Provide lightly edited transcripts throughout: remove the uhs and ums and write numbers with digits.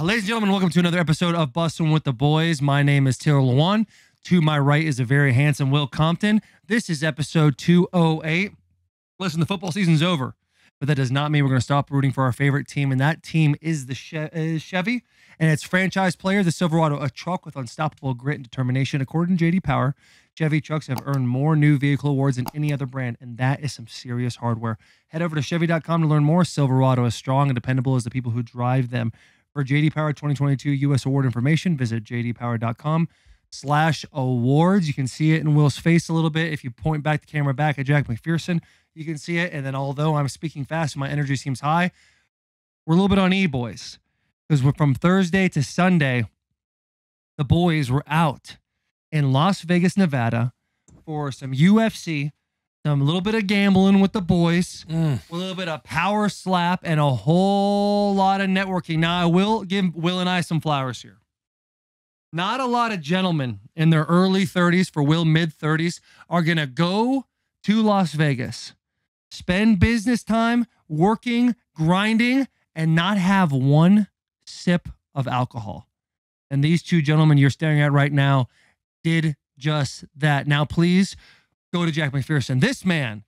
Ladies and gentlemen, welcome to another episode of Bustin' with the Boys. My name is Taylor Lewan. To my right is a very handsome Will Compton. This is episode 208. Listen, the football season's over, but that does not mean we're going to stop rooting for our favorite team, and that team is the Chevy, and its franchise player, the Silverado, a truck with unstoppable grit and determination. According to J.D. Power, Chevy trucks have earned more new vehicle awards than any other brand, and that is some serious hardware. Head over to Chevy.com to learn more. Silverado, as strong and dependable as the people who drive them. For J.D. Power 2022 U.S. award information, visit jdpower.com/awards. You can see it in Will's face a little bit. If you point back the camera back at Jack McPherson, you can see it. And then although I'm speaking fast, my energy seems high, we're a little bit on E, boys. Because we're from Thursday to Sunday, the boys were out in Las Vegas, Nevada for some UFC, some little bit of gambling with the boys, a little bit of power slap, and a whole lot of networking. Now, I will give Will and I some flowers here. Not a lot of gentlemen in their early 30s, for Will mid-30s, are going to go to Las Vegas, spend business time working, grinding, and not have one sip of alcohol. And these two gentlemen you're staring at right now did just that. Now, please go to Jack McPherson. This man,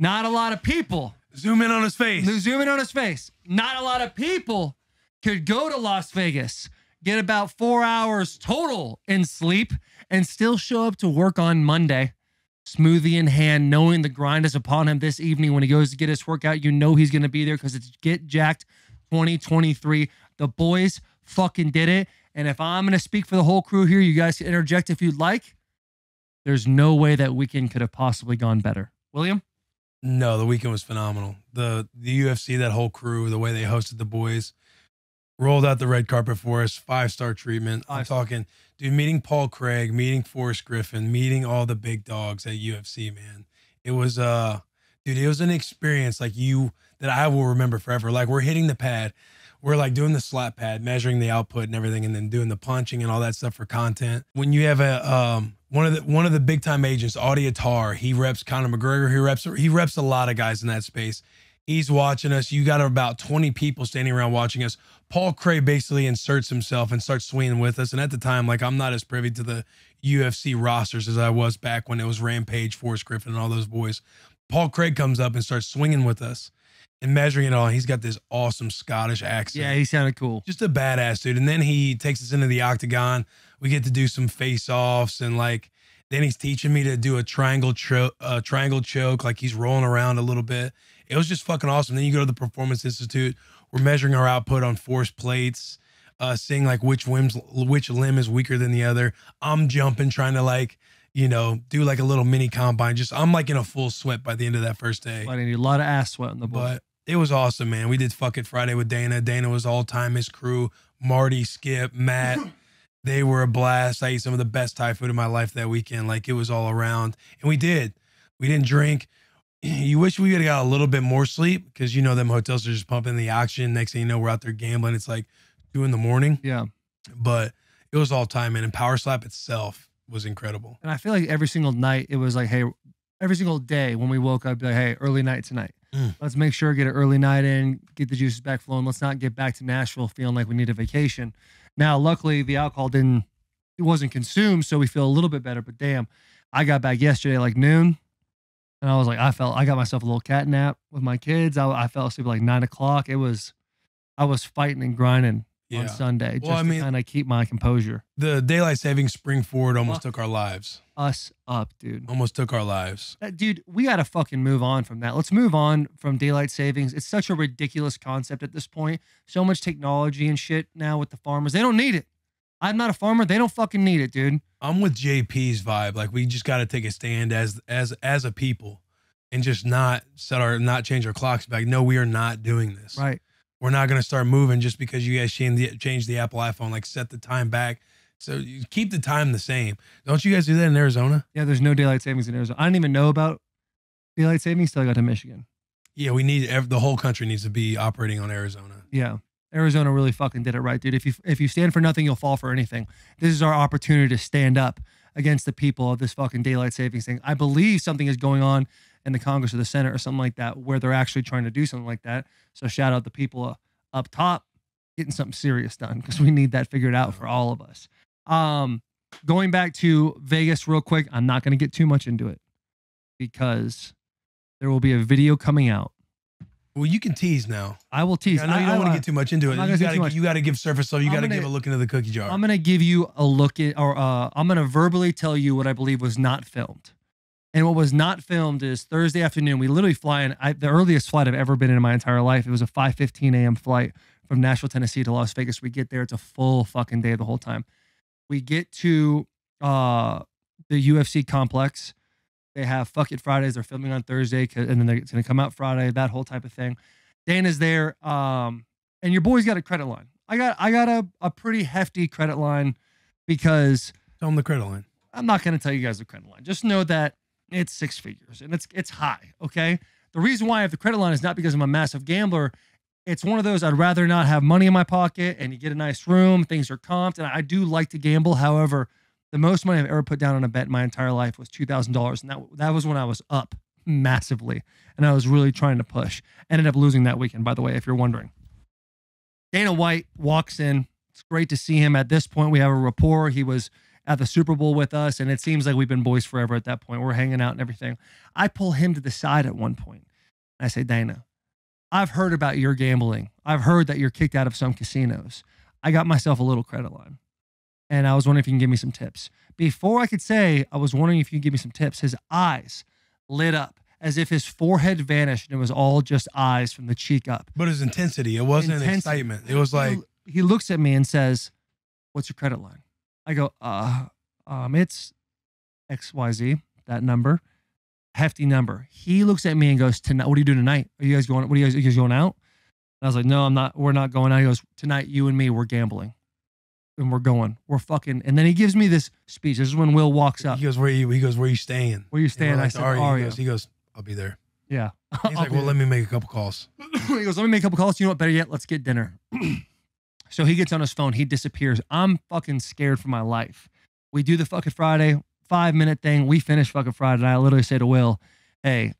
not a lot of people. Zoom in on his face. Zoom in on his face. Not a lot of people could go to Las Vegas, get about 4 hours total in sleep, and still show up to work on Monday, smoothie in hand, knowing the grind is upon him this evening when he goes to get his workout. You know he's going to be there because it's Get Jacked 2023. The boys fucking did it. And if I'm going to speak for the whole crew here, you guys can interject if you'd like. There's no way that weekend could have possibly gone better. William? No, the weekend was phenomenal. The UFC, that whole crew, the way they hosted the boys, rolled out the red carpet for us, five-star treatment. I'm talking, dude, meeting Paul Craig, meeting Forrest Griffin, meeting all the big dogs at UFC, man. It was, dude, it was an experience like that I will remember forever. Like, we're hitting the pad. We're like doing the slap pad, measuring the output and everything, and then doing the punching and all that stuff for content. When you have a one of the big time agents, Audi Attar, he reps Conor McGregor. He reps a lot of guys in that space. He's watching us. You got about 20 people standing around watching us. Paul Craig basically inserts himself and starts swinging with us. And at the time, like, I'm not as privy to the UFC rosters as I was back when it was Rampage, Forrest Griffin, and all those boys. Paul Craig comes up and starts swinging with us and measuring it all. He's got this awesome Scottish accent. Yeah, he sounded cool. Just a badass dude. And then he takes us into the octagon. We get to do some face-offs, and like, then he's teaching me to do a triangle choke. Like, he's rolling around a little bit. It was just fucking awesome. Then you go to the Performance Institute. We're measuring our output on force plates, seeing like which limb is weaker than the other. I'm jumping, trying to like, you know, do like a little mini combine. Just, I'm like in a full sweat by the end of that first day. I need a lot of ass sweat on the butt. But it was awesome, man. We did Fuck It Friday with Dana. Dana was all time. His crew, Marty, Skip, Matt, they were a blast. I ate some of the best Thai food of my life that weekend. Like, it was all around. And we didn't drink. You wish we would have got a little bit more sleep because, you know, them hotels are just pumping the oxygen. Next thing you know, we're out there gambling. It's like 2 in the morning. Yeah. But it was all time, man. And Power Slap itself was incredible. And I feel like every single night it was like, hey, every single day when we woke up, I'd be like, hey, early night tonight. Let's make sure, get an early night in, get the juices back flowing. Let's not get back to Nashville feeling like we need a vacation. Now, luckily the alcohol wasn't consumed. So we feel a little bit better, but damn, I got back yesterday like noon and I was like, I got myself a little cat nap with my kids. I fell asleep at like 9 o'clock. I was fighting and grinding. Yeah. On Sunday, just to kind of keep my composure. The daylight savings spring forward almost took our lives. Us up, dude. Almost took our lives. Dude, we got to fucking move on from that. Let's move on from daylight savings. It's such a ridiculous concept at this point. So much technology and shit now with the farmers. They don't need it. I'm not a farmer. They don't fucking need it, dude. I'm with JP's vibe. Like, we just got to take a stand as a people and just not change our clocks back. No, we are not doing this. Right. We're not going to start moving just because you guys change the Apple iPhone, like set the time back. So you keep the time the same. Don't you guys do that in Arizona? Yeah, there's no daylight savings in Arizona. I didn't even know about daylight savings till I got to Michigan. Yeah, we need, the whole country needs to be operating on Arizona. Yeah. Arizona really fucking did it right, dude. If you stand for nothing, you'll fall for anything. This is our opportunity to stand up against the people of this fucking daylight savings thing. I believe something is going on in the Congress or the Senate or something like that, where they're actually trying to do something like that. So shout out the people up top getting something serious done, because we need that figured out for all of us. Going back to Vegas real quick, I'm not going to get too much into it because there will be a video coming out. Well, you can tease now. I will tease. I know you don't want to get too much into it. You got to give surface level. You got to give a look into the cookie jar. I'm going to give you a look at, or I'm going to verbally tell you what I believe was not filmed. And what was not filmed is Thursday afternoon. We literally fly in the earliest flight I've ever been in my entire life. It was a 5:15 a.m. flight from Nashville, Tennessee to Las Vegas. We get there. It's a full fucking day the whole time. We get to the UFC complex. They have Fuck It Fridays. They're filming on Thursday, and then it's going to come out Friday, that whole type of thing. Dana's there, and your boy's got a credit line. I got a pretty hefty credit line because... Tell them the credit line. I'm not going to tell you guys the credit line. Just know that it's 6 figures, and it's high, okay? The reason why I have the credit line is not because I'm a massive gambler. It's one of those, I'd rather not have money in my pocket, and you get a nice room, things are comped, and I do like to gamble. However... the most money I've ever put down on a bet in my entire life was $2,000. And that was when I was up massively. And I was really trying to push. Ended up losing that weekend, by the way, if you're wondering. Dana White walks in. It's great to see him. At this point, we have a rapport. He was at the Super Bowl with us. And it seems like we've been boys forever at that point. We're hanging out and everything. I pull him to the side at one point. I say, Dana, I've heard about your gambling. I've heard that you're kicked out of some casinos. I got myself a little credit line. And I was wondering if you can give me some tips. Before I could say, I was wondering if you can give me some tips, his eyes lit up as if his forehead vanished and it was all just eyes from the cheek up. But his intensity, it wasn't excitement. It was like... He looks at me and says, what's your credit line? I go, it's XYZ, that number. Hefty number. He looks at me and goes, tonight, what are you doing tonight? Are you guys going out? And I was like, no, I'm not. We're not going out. He goes, tonight, you and me, we're gambling. And we're fucking, and then he gives me this speech. This is when Will walks up. He goes, where are you staying? Where are you staying? I said, Aria. He goes, I'll be there. Yeah. He's like, well, let me make a couple calls. He goes, let me make a couple calls. You know what? Better yet, let's get dinner. So he gets on his phone. He disappears. I'm fucking scared for my life. We do the fucking Friday 5-minute thing. We finish fucking Friday. And I literally say to Will, hey,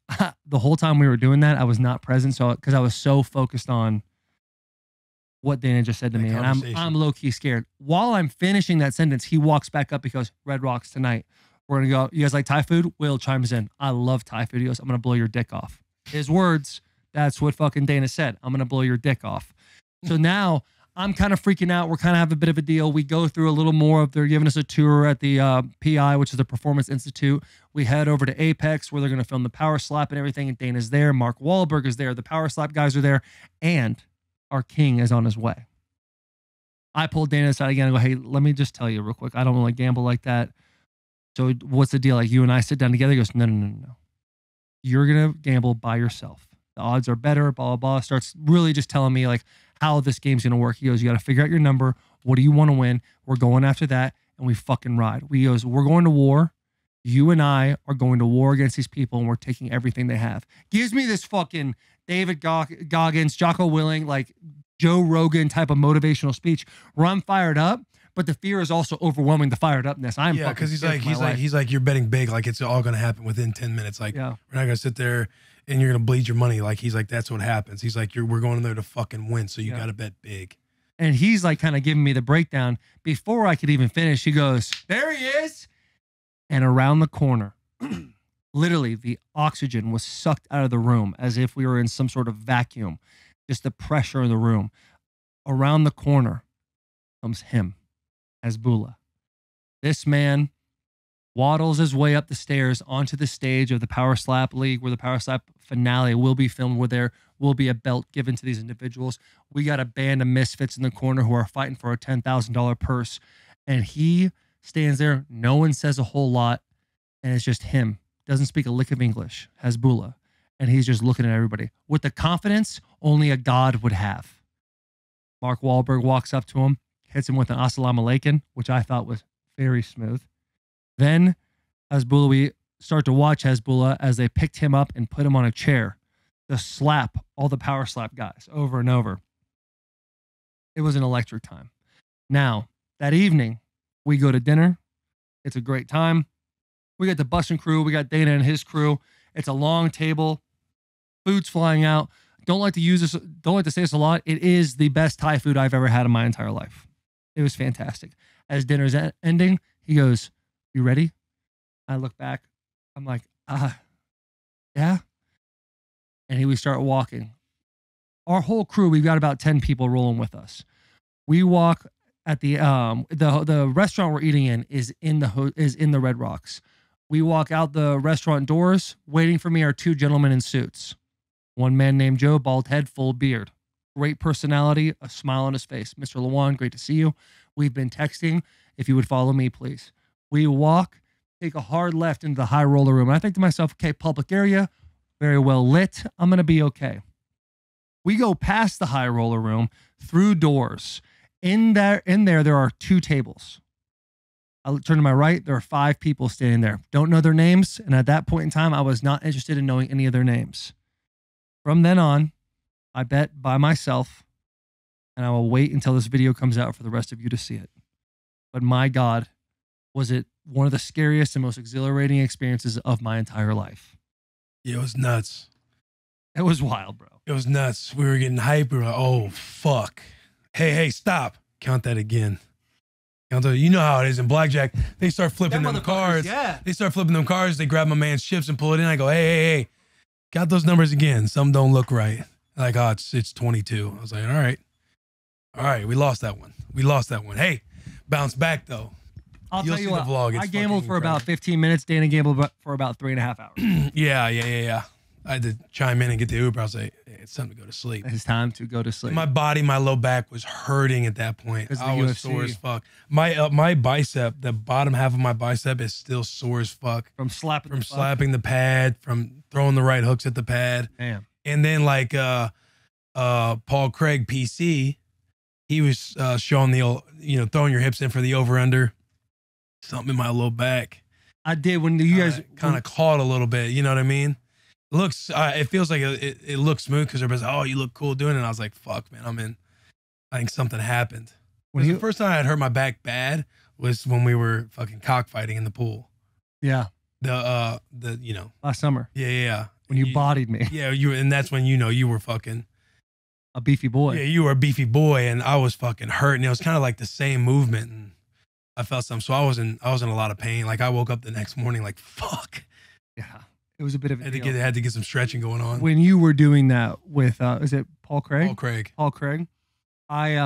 the whole time we were doing that, I was not present. So, cause I was so focused on what Dana just said to me, and I'm low-key scared. While I'm finishing that sentence, he walks back up because Red Rocks tonight. We're going to go, you guys like Thai food? Will chimes in. I love Thai food. He goes, I'm going to blow your dick off. His words, that's what fucking Dana said. I'm going to blow your dick off. So now I'm kind of freaking out. We're kind of having a bit of a deal. We go through a little more of, they're giving us a tour at the PI, which is the Performance Institute. We head over to Apex where they're going to film the Power Slap and everything, and Dana's there. Mark Wahlberg is there. The Power Slap guys are there, and our king is on his way. I pulled Dana aside again and go, hey, let me just tell you real quick. I don't really gamble like that. So what's the deal? Like you and I sit down together. He goes, no. You're going to gamble by yourself. The odds are better, blah, blah, blah. Starts really just telling me like how this game's going to work. He goes, you got to figure out your number. What do you want to win? We're going after that. And we fucking ride. He goes, we're going to war. You and I are going to war against these people and we're taking everything they have. Gives me this fucking... David Goggins, Jocko Willing, like Joe Rogan type of motivational speech where I'm fired up, but the fear is also overwhelming the fired upness. Yeah, because he's like, you're betting big. Like it's all going to happen within 10 minutes. Like yeah. We're not going to sit there and you're going to bleed your money. Like he's like, that's what happens. He's like, we're going in there to fucking win. So you got to bet big. And he's like kind of giving me the breakdown. Before I could even finish, he goes, there he is. And around the corner. Literally, the oxygen was sucked out of the room as if we were in some sort of vacuum. Just the pressure in the room. Around the corner comes him, Hasbulla. This man waddles his way up the stairs onto the stage of the Power Slap League where the Power Slap finale will be filmed, where there will be a belt given to these individuals. We got a band of misfits in the corner who are fighting for a $10,000 purse. And he stands there. No one says a whole lot. And it's just him. Doesn't speak a lick of English, Hasbulla. And he's just looking at everybody with the confidence only a god would have. Mark Wahlberg walks up to him, hits him with an assalamu alaikum, which I thought was very smooth. Then Hasbulla, we start to watch Hasbulla as they picked him up and put him on a chair. The slap, all the Power Slap guys over and over. It was an electric time. Now, that evening, we go to dinner. It's a great time. We got the busing crew. We got Dana and his crew. It's a long table. Food's flying out. don't like to use this, don't like to say this a lot. It is the best Thai food I've ever had in my entire life. It was fantastic. As dinner's ending, he goes, "You ready?" I look back. I'm like, yeah. And we start walking. Our whole crew, we've got about 10 people rolling with us. We walk at the restaurant we're eating in is in the Red Rocks. We walk out the restaurant doors. Waiting for me are two gentlemen in suits. One man named Joe, bald head, full beard. Great personality, a smile on his face. "Mr. Lewan, great to see you. We've been texting. If you would follow me, please." We walk, take a hard left into the high roller room. And I think to myself, okay, public area, very well lit. I'm going to be okay. We go past the high roller room, through doors. In there are two tables. I turn to my right. There are five people standing there. Don't know their names. And at that point in time, I was not interested in knowing any of their names. From then on, I bet by myself, and I will wait until this video comes out for the rest of you to see it. But my God, was it one of the scariest and most exhilarating experiences of my entire life. Yeah, it was nuts. It was wild, bro. It was nuts. We were getting hyped. We were like, oh, fuck. Hey, stop. Count that again. You know how it is in blackjack. They start flipping them cards. Yeah. They start flipping them cards. They grab my man's chips and pull it in. I go, hey. Got those numbers again. Some don't look right. Like, oh, it's 22. I was like, all right. We lost that one. Hey, bounce back, though. I'll tell you what. I gambled for about 15 minutes. Dana gambled for about 3.5 hours. Yeah. I had to chime in and get the Uber. I was like, hey, it's time to go to sleep. It's time to go to sleep. My body, my low back was hurting at that point. I was sore as fuck. My bicep, the bottom half of my bicep is still sore as fuck. From slapping the pad, from throwing the right hooks at the pad. Damn. And then like Paul Craig, PC, he was showing the old, throwing your hips in for the over-under. Something in my low back. I did when you guys kind of caught a little bit. You know what I mean? Looks, it feels like it looks smooth because everybody's like, oh, you look cool doing it. And I was like, fuck, man, I think something happened. The first time I had hurt my back bad was when we were fucking cockfighting in the pool. Yeah. Last summer. Yeah. When you bodied me. Yeah, and that's when, you were fucking a beefy boy. Yeah, you were a beefy boy and I was fucking hurt. And it was kind of like the same movement. And I felt something. So I was in a lot of pain. Like I woke up the next morning like, fuck. Yeah. It was a bit of had to get some stretching going on. When you were doing that with is it Paul Craig? Paul Craig. I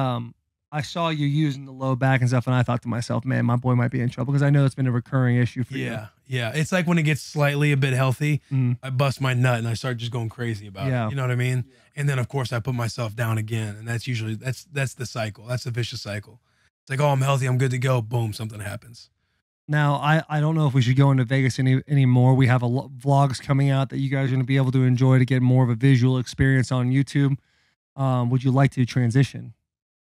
saw you using the low back and stuff, and I thought to myself, man, my boy might be in trouble because I know it's been a recurring issue for you. Yeah. It's like when it gets slightly a bit healthy, I bust my nut and I start just going crazy about it. You know what I mean? Yeah. And then of course I put myself down again, and that's usually that's the cycle. That's the vicious cycle. It's like, oh, I'm healthy, I'm good to go. Boom, something happens. Now, I don't know if we should go into Vegas anymore. We have vlogs coming out that you guys are going to be able to enjoy to get more of a visual experience on YouTube. Would you like to transition?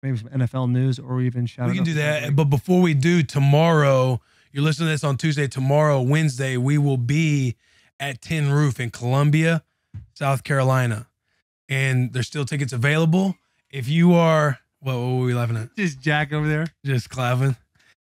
Maybe some NFL news or even shout out. We can do that. But before we do, tomorrow, you're listening to this on Tuesday. Tomorrow, Wednesday, we will be at Tin Roof in Columbia, South Carolina. And there's still tickets available. If you are, what were we laughing at? Just Jack over there. Just clapping.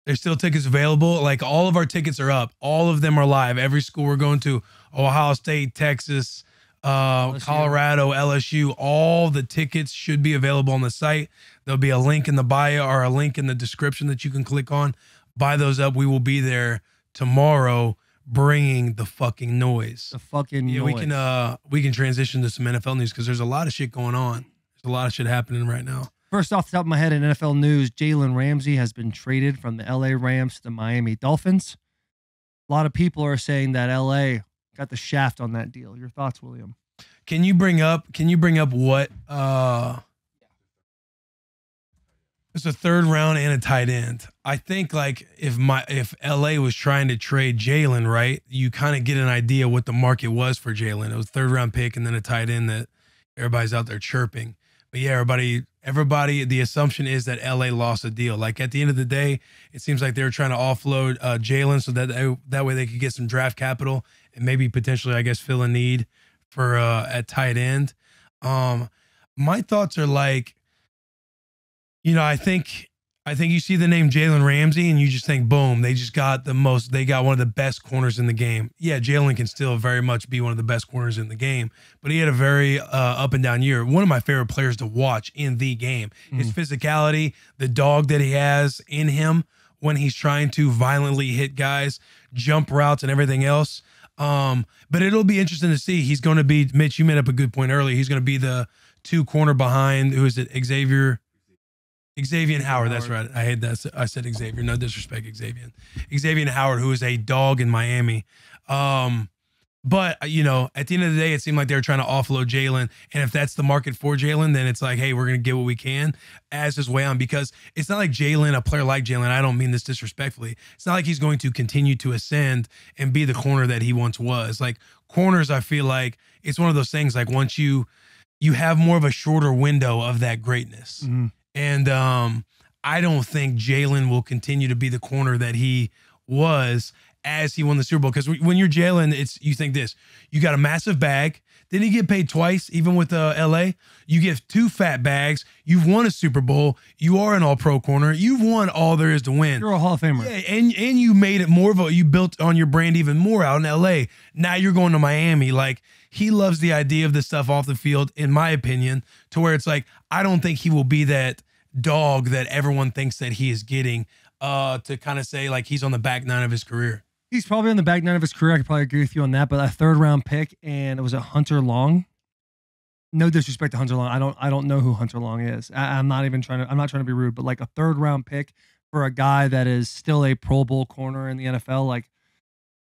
There's still tickets available. Like all of our tickets are up. All of them are live. Every school we're going to, Ohio State, Texas, LSU. Colorado, LSU, all the tickets should be available on the site. There'll be a link in the bio or a link in the description that you can click on. Buy those up. We will be there tomorrow bringing the fucking noise. The fucking noise. We can transition to some NFL news because there's a lot of shit going on. There's a lot of shit happening right now. First off the top of my head in NFL news, Jalen Ramsey has been traded from the LA Rams to the Miami Dolphins. A lot of people are saying that LA got the shaft on that deal. Your thoughts, William? Can you bring up what it's a third round and a tight end. I think like if LA was trying to trade Jalen, right, you kind of get an idea what the market was for Jalen. It was a third round pick and then a tight end that everybody's out there chirping. But yeah, everybody, the assumption is that LA lost a deal. Like at the end of the day, it seems like they were trying to offload Jalen so that way they could get some draft capital and maybe potentially, I guess, fill a need for at tight end. My thoughts are like, I think I think you see the name Jalen Ramsey and you just think, boom, they just got the most, they got one of the best corners in the game. Yeah, Jalen can still very much be one of the best corners in the game, but he had a very up and down year. One of my favorite players to watch in the game. His physicality, the dog that he has in him when he's trying to violently hit guys, jump routes and everything else. But it'll be interesting to see. He's going to be, Mitch, you made up a good point earlier. He's going to be the two corner behind, who is it, Xavier Howard, that's right. I hate that. I said Xavier. No disrespect, Xavier. Xavier Howard, who is a dog in Miami. But, you know, at the end of the day, it seemed like they were trying to offload Jalen. And if that's the market for Jalen, then it's like, hey, we're going to get what we can as his way on. Because it's not like Jalen, a player like Jalen, I don't mean this disrespectfully, it's not like he's going to continue to ascend and be the corner that he once was. Like, corners, I feel like it's one of those things, like once you have more of a shorter window of that greatness. Mm-hmm. And I don't think Jalen will continue to be the corner that he was as he won the Super Bowl. Because when you're Jalen, it's, you think this, you got a massive bag. Then you get paid twice, even with LA. You get two fat bags. You've won a Super Bowl. You are an all-pro corner. You've won all there is to win. You're a Hall of Famer. Yeah, and you made it more of a, you built on your brand even more out in LA. Now you're going to Miami. Like, he loves the idea of this stuff off the field, in my opinion, to where it's like, I don't think he will be that dog that everyone thinks that he is getting, to kind of say like he's on the back nine of his career. He's probably on the back nine of his career. I could probably agree with you on that. But a third-round pick, and it was a Hunter Long. No disrespect to Hunter Long. I don't know who Hunter Long is. I'm not even trying to, I'm not trying to be rude, but like a third-round pick for a guy that is still a Pro Bowl corner in the NFL, like,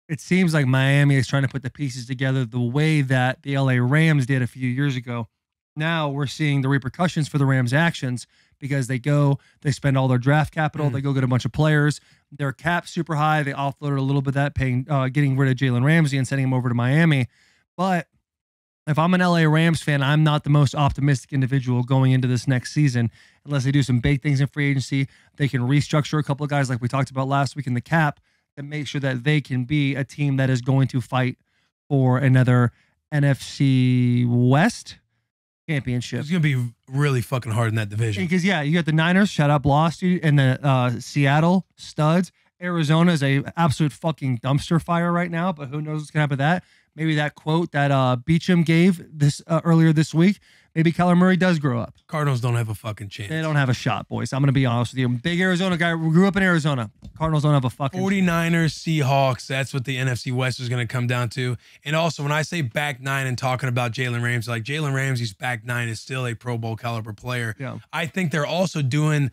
it seems like Miami is trying to put the pieces together the way that the LA Rams did a few years ago. Now we're seeing the repercussions for the Rams' actions, because they go, they spend all their draft capital, they go get a bunch of players, their cap super high, they offloaded a little bit of that, paying, getting rid of Jalen Ramsey and sending him over to Miami. But if I'm an LA Rams fan, I'm not the most optimistic individual going into this next season, unless they do some big things in free agency. They can restructure a couple of guys like we talked about last week in the cap, and make sure that they can be a team that is going to fight for another NFC West championship. It's going to be really fucking hard in that division. Because, yeah, you got the Niners, shut up, lost, dude, and the Seattle studs. Arizona is a absolute fucking dumpster fire right now, but who knows what's going to happen with that. Maybe that quote that Beachum gave this earlier this week, maybe Kyler Murray does grow up. Cardinals don't have a fucking chance. They don't have a shot, boys. I'm going to be honest with you. Big Arizona guy, grew up in Arizona. Cardinals don't have a fucking 49ers, Seahawks, that's what the NFC West is going to come down to. And also, when I say back nine and talking about Jalen Ramsey, like, Jalen Ramsey's back nine is still a Pro Bowl caliber player. Yeah. I think they're also doing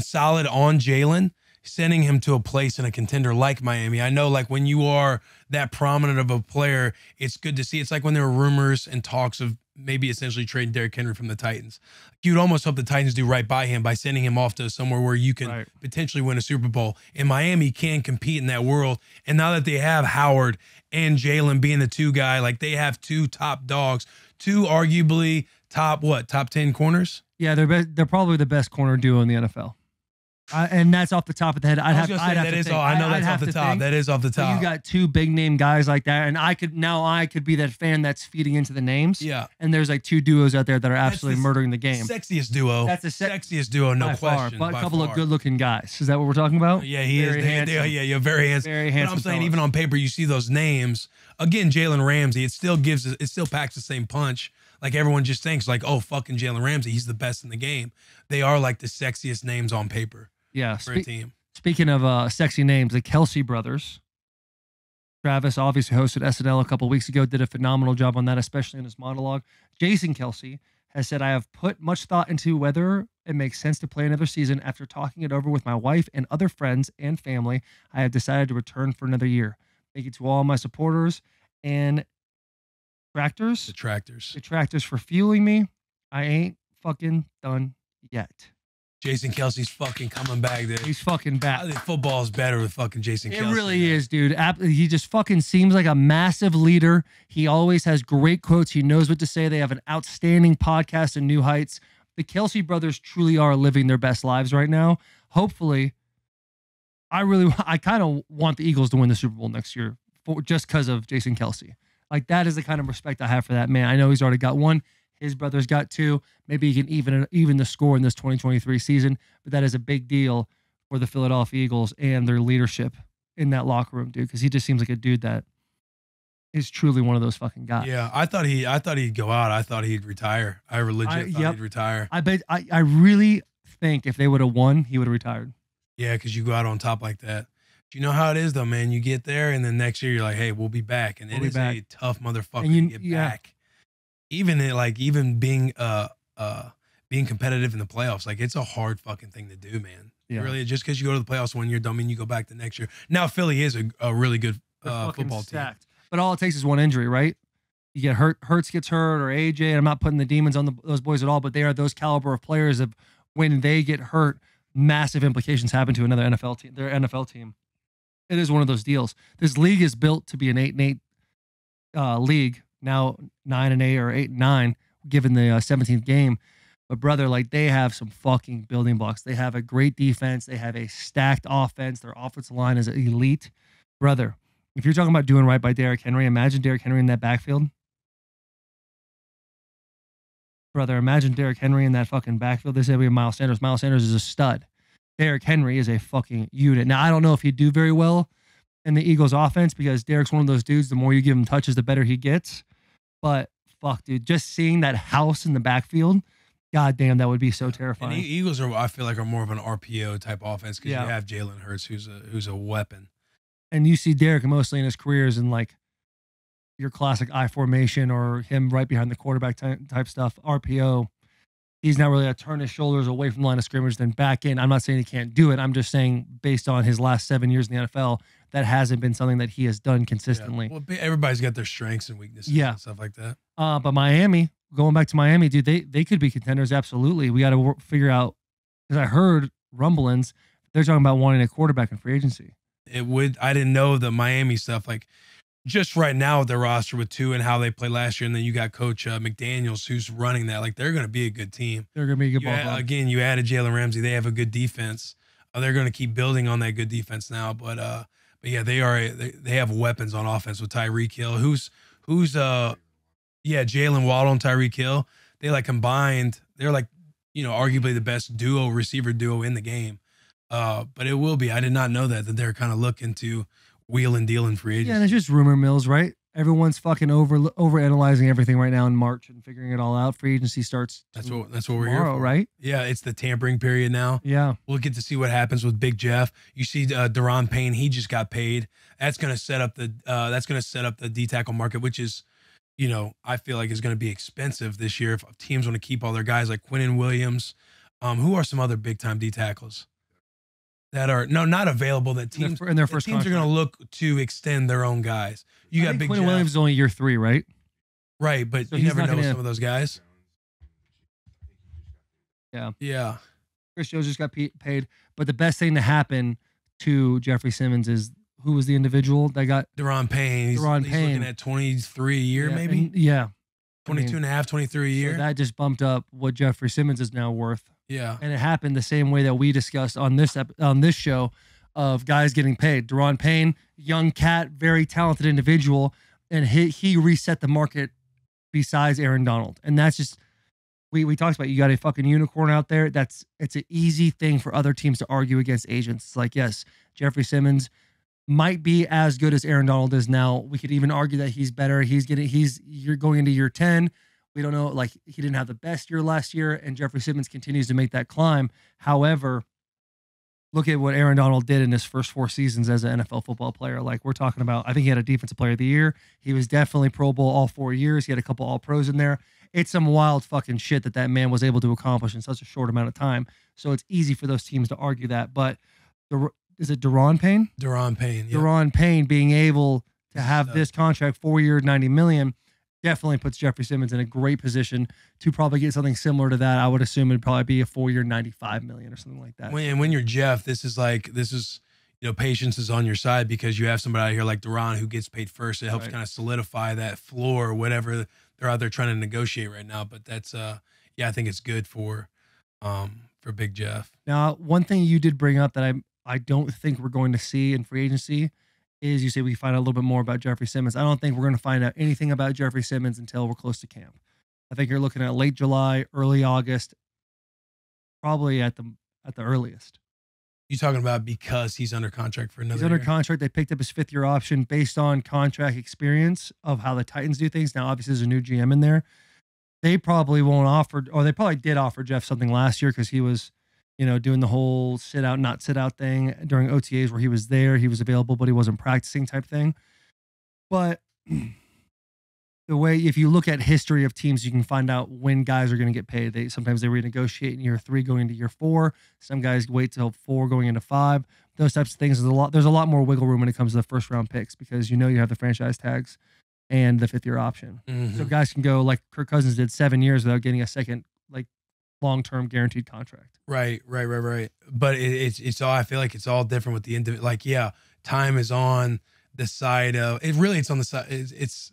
solid on Jalen, sending him to a place in a contender like Miami. I know, like, when you are that prominent of a player, it's good to see. It's like when there were rumors and talks of maybe essentially trading Derrick Henry from the Titans. You'd almost hope the Titans do right by him by sending him off to somewhere where you can potentially win a Super Bowl. And Miami can compete in that world. And now that they have Howard and Jalen being the two guy, like, they have two top dogs, two arguably top 10 corners? Yeah, they're probably the best corner duo in the NFL. And that's off the top of the head. That is off the top. So you got two big name guys like that, and I could be that fan that's feeding into the names. Yeah. And there's like two duos out there that are absolutely murdering the game. Sexiest duo. That's the sexiest duo, no question. But a couple of good looking guys. Is that what we're talking about? Yeah, he is. Yeah, you're very handsome. Very handsome. But I'm saying, even on paper, you see those names. Again, Jalen Ramsey. It still packs the same punch. Like, everyone just thinks like, oh, fucking Jalen Ramsey, he's the best in the game. They are like the sexiest names on paper. Yeah, speaking of sexy names, the Kelsey brothers. Travis obviously hosted SNL a couple weeks ago, did a phenomenal job on that, especially in his monologue. Jason Kelsey has said, I have put much thought into whether it makes sense to play another season. After talking it over with my wife and other friends and family, I have decided to return for another year. Thank you to all my supporters and detractors for fueling me. I ain't fucking done yet. Jason Kelsey's fucking coming back, dude. He's fucking back. I think football's better with fucking Jason Kelsey. It really is, dude. He just fucking seems like a massive leader. He always has great quotes. He knows what to say. They have an outstanding podcast in New Heights. The Kelsey brothers truly are living their best lives right now. Hopefully, I kind of want the Eagles to win the Super Bowl next year just because of Jason Kelsey. Like, that is the kind of respect I have for that man. I know he's already got one. His brother's got two. Maybe he can even the score in this 2023 season. But that is a big deal for the Philadelphia Eagles and their leadership in that locker room, dude, because he just seems like a dude that is truly one of those fucking guys. Yeah, I thought he'd go out. I thought he'd retire. I legit thought he'd retire. I really think if they would have won, he would have retired. Yeah, because you go out on top like that. You know how it is, though, man. You get there, and then next year you're like, "Hey, we'll be back." And it is a tough motherfucker to get back. Even being being competitive in the playoffs, like it's a hard fucking thing to do, man. Yeah. Really, just because you go to the playoffs one year, don't mean you go back the next year. Now Philly is a really good football stacked team, but all it takes is one injury, right? You get hurt, Hurts gets hurt, or AJ. And I'm not putting the demons on those boys at all, but they are those caliber of players that when they get hurt, massive implications happen to another NFL team. Their NFL team. It is one of those deals. This league is built to be an 8-8 league. Now 9-8 or 8-9, given the 17th game. But brother, like they have some fucking building blocks. They have a great defense. They have a stacked offense. Their offensive line is elite, brother. If you're talking about doing right by Derrick Henry, imagine Derrick Henry in that backfield, brother. Imagine Derrick Henry in that fucking backfield. They say we have Miles Sanders. Miles Sanders is a stud. Derrick Henry is a fucking unit. Now, I don't know if he'd do very well in the Eagles offense because Derrick's one of those dudes, the more you give him touches, the better he gets. But, fuck, dude, just seeing that house in the backfield, goddamn, that would be so terrifying. And the Eagles, I feel like, are more of an RPO type offense because you have Jalen Hurts, who's a weapon. And you see Derrick mostly in his careers in, like, your classic I formation or him right behind the quarterback type stuff, RPO. He's not really going to turn his shoulders away from the line of scrimmage, then back in. I'm not saying he can't do it. I'm just saying based on his last 7 years in the NFL, that hasn't been something that he has done consistently. Yeah. Well, everybody's got their strengths and weaknesses and stuff like that. But Miami, going back to Miami, dude, they could be contenders, absolutely. We got to figure out, because I heard rumblings, they're talking about wanting a quarterback in free agency. I didn't know the Miami stuff, like, just right now with their roster with two and how they played last year, and then you got Coach McDaniels who's running that. Like, they're going to be a good team. They're going to be a good ball club. Again, you added Jalen Ramsey. They have a good defense. They're going to keep building on that good defense now. But yeah, they have weapons on offense with Tyreek Hill. Jalen Waddle and Tyreek Hill. They like combined. They're like, you know, arguably the best receiver duo in the game. But it will be. I did not know that they're kind of looking to wheel and deal in free agency. Yeah, and it's just rumor mills, right? Everyone's fucking overanalyzing everything right now in March and figuring it all out. Free agency starts. That's what we're here for, right? Yeah, it's the tampering period now. Yeah, we'll get to see what happens with Big Jeff. You see, Da'Ron Payne, he just got paid. That's gonna set up the D tackle market, which is, you know, I feel like is gonna be expensive this year if teams want to keep all their guys like Quinnen Williams. Who are some other big time D tackles that are not available, that teams in their first teams contract are going to look to extend their own guys. You got Big Quinnen Williams is only year 3, right? Right, but so you never know some of those guys. Yeah. Yeah. Chris Jones just got paid, but the best thing to happen to Jeffrey Simmons is, who was the individual that got Da'Ron Payne? He's looking at 23 a year, maybe? And, 23 a year. So that just bumped up what Jeffrey Simmons is now worth. Yeah, and it happened the same way that we discussed on this show of guys getting paid. Da'Ron Payne, young cat, very talented individual, and he reset the market besides Aaron Donald. And that's just, we talked about, you got a fucking unicorn out there. It's an easy thing for other teams to argue against agents. It's like, yes, Jeffrey Simmons might be as good as Aaron Donald is now. We could even argue that he's better. You're going into year 10. We don't know, like, he didn't have the best year last year, and Jeffrey Simmons continues to make that climb. However, look at what Aaron Donald did in his first 4 seasons as an NFL football player. Like, we're talking about, I think he had a Defensive Player of the Year. He was definitely Pro Bowl all 4 years. He had a couple All-Pros in there. It's some wild fucking shit that man was able to accomplish in such a short amount of time. So it's easy for those teams to argue that. But is it Da'Ron Payne? Da'Ron Payne, yeah. Da'Ron Payne being able to have this contract, 4-year, $90 million, definitely puts Jeffrey Simmons in a great position to probably get something similar to that. I would assume it'd probably be a 4-year, $95 million or something like that. When you're Jeff, this is, you know, patience is on your side because you have somebody out here like Da'Ron who gets paid first. It helps kind of solidify that floor or whatever they're out there trying to negotiate right now. But that's, I think it's good for Big Jeff. Now, one thing you did bring up that I don't think we're going to see in free agency is, you say we find out a little bit more about Jeffrey Simmons. I don't think we're going to find out anything about Jeffrey Simmons until we're close to camp. I I think you're looking at late July, early August, probably at the earliest. You talking about because he's under contract for another year? He's under contract. They picked up his fifth-year option based on contract experience of how the Titans do things. Now, obviously, there's a new GM in there. They probably won't offer, or they probably did offer Jeff something last year because he was, you know, doing the whole sit out, not sit out thing during OTAs where he was there, he was available, but he wasn't practicing type thing. But the way, if you look at history of teams, you can find out when guys are going to get paid. Sometimes they renegotiate in year 3 going into year 4. Some guys wait till 4 going into 5. Those types of things. There's a lot more wiggle room when it comes to the first round picks because you know you have the franchise tags and the 5th year option. Mm-hmm. So guys can go like Kirk Cousins did 7 years without getting a second like long-term guaranteed contract. Right. But it's all, I feel like it's all different with the individual. Like, yeah, time is on the side of it. Really, it's on the side. It's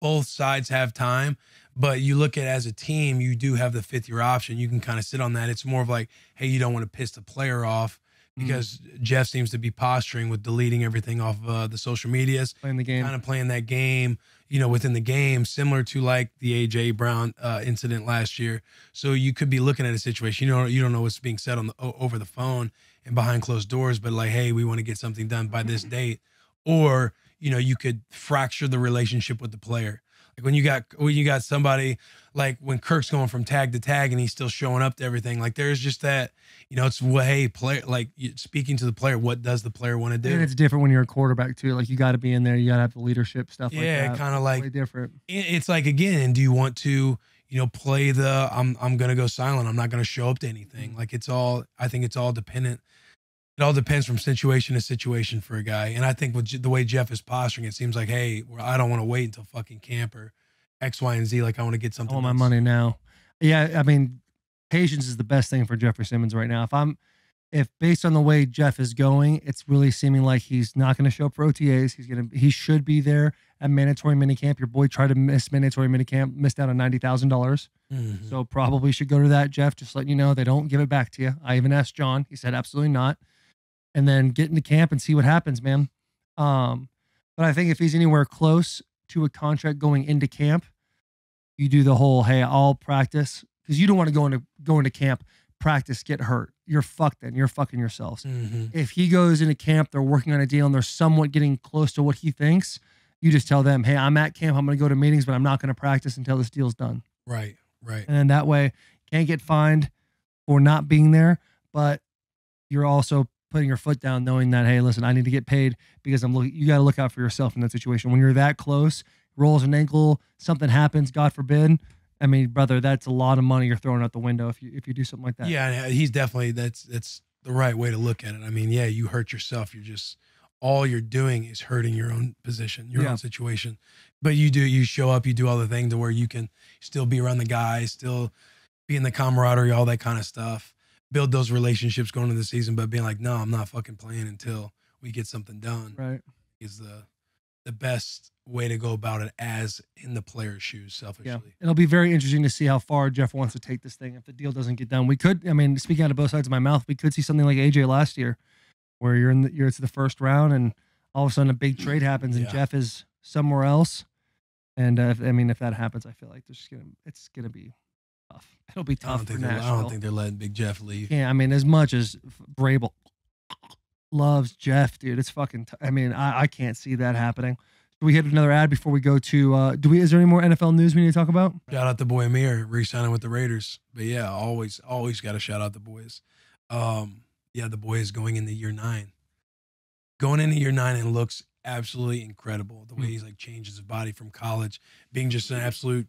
both sides have time, but you look at as a team, you do have the 5th year option. You can kind of sit on that. It's more of like, hey, you don't want to piss the player off because Jeff seems to be posturing with deleting everything off of the social medias, playing the game, kind of playing that game, you know, within the game, similar to like the AJ Brown incident last year. So you could be looking at a situation, you know, you don't know what's being said on the, over the phone and behind closed doors, but like, hey, we want to get something done by this date. Or, you know, you could fracture the relationship with the player. Like when you got somebody, like when Kirk's going from tag to tag and he's still showing up to everything, like there's just that, you know, it's way player, like speaking to the player, what does the player want to do? And it's different when you're a quarterback too. Like you got to be in there. You got to have the leadership stuff. Yeah, kind of like different. It's like, again, do you want to, you know, play the, I'm going to go silent. I'm not going to show up to anything. Like it's all, I think it's all dependent. It all depends from situation to situation for a guy. And I think with the way Jeff is posturing, it seems like, hey, I don't want to wait until fucking camp or X, Y, and Z. Like, I want to get something. I want my money now. Yeah, I mean, patience is the best thing for Jeffrey Simmons right now. If based on the way Jeff is going, it's really seeming like he's not going to show up for OTAs. He should be there at mandatory minicamp. Your boy tried to miss mandatory minicamp, missed out on $90,000. Mm-hmm. So probably should go to that, Jeff. Just letting you know, they don't give it back to you. I even asked John. He said, absolutely not. And then get into camp and see what happens, man. But I think if he's anywhere close to a contract going into camp, you do the whole, hey, I'll practice. Because you don't want to go into camp, practice, get hurt. You're fucked then. You're fucking yourselves. Mm-hmm. If he goes into camp, they're working on a deal, and they're somewhat getting close to what he thinks, you just tell them, hey, I'm at camp. I'm going to go to meetings, but I'm not going to practice until this deal's done. Right. And then that way, can't get fined for not being there, but you're also putting your foot down knowing that, hey, listen, I need to get paid because you got to look out for yourself in that situation. When you're that close, rolls an ankle, something happens, God forbid. I mean, brother, that's a lot of money you're throwing out the window if you do something like that. Yeah, he's definitely, that's the right way to look at it. I mean, yeah, you hurt yourself. You're just, all you're doing is hurting your own position, your own situation. But you show up, you do all the things to where you can still be around the guys, still be in the camaraderie, all that kind of stuff. Build those relationships going into the season, but being like, no, I'm not fucking playing until we get something done. Right. Is the best way to go about it as in the player's shoes, selfishly. Yeah. It'll be very interesting to see how far Jeff wants to take this thing. If the deal doesn't get done, speaking out of both sides of my mouth, we could see something like AJ last year where you're to the first round and all of a sudden a big trade happens and Jeff is somewhere else. And if that happens, I feel like it's going to be tough. It'll be tough for Nashville. I don't think they're letting Big Jeff leave. Yeah, I mean, as much as Vrabel loves Jeff, dude, it's fucking. I can't see that happening. Should we hit another ad before we go to? Is there any more NFL news we need to talk about? Shout out the boy Amir re-signing with the Raiders. But yeah, always got to shout out the boys. The boy is going into year 9. Going into year 9 and looks absolutely incredible. The way he's like changed his body from college, being just an absolute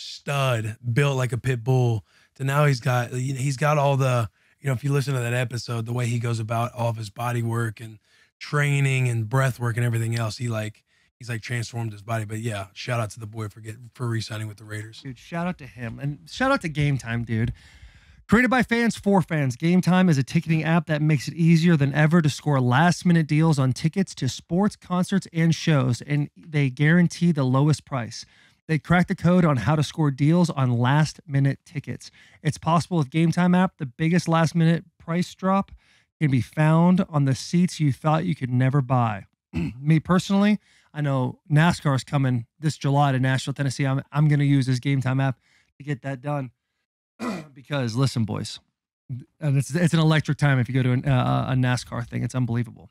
stud, built like a pit bull, to now he's got all the, you know, if you listen to that episode, the way he goes about all of his body work and training and breath work and everything else, he's transformed his body. But yeah, shout out to the boy for re-signing with the Raiders, dude. Shout out to him and shout out to GameTime, dude. Created by fans for fans, GameTime is a ticketing app that makes it easier than ever to score last-minute deals on tickets to sports, concerts, and shows, and they guarantee the lowest price. They cracked the code on how to score deals on last-minute tickets. It's possible with GameTime app. The biggest last-minute price drop can be found on the seats you thought you could never buy. Me personally, I know NASCAR is coming this July to Nashville, Tennessee. I'm going to use this Game Time app to get that done because, listen, boys, it's an electric time if you go to a NASCAR thing. It's unbelievable.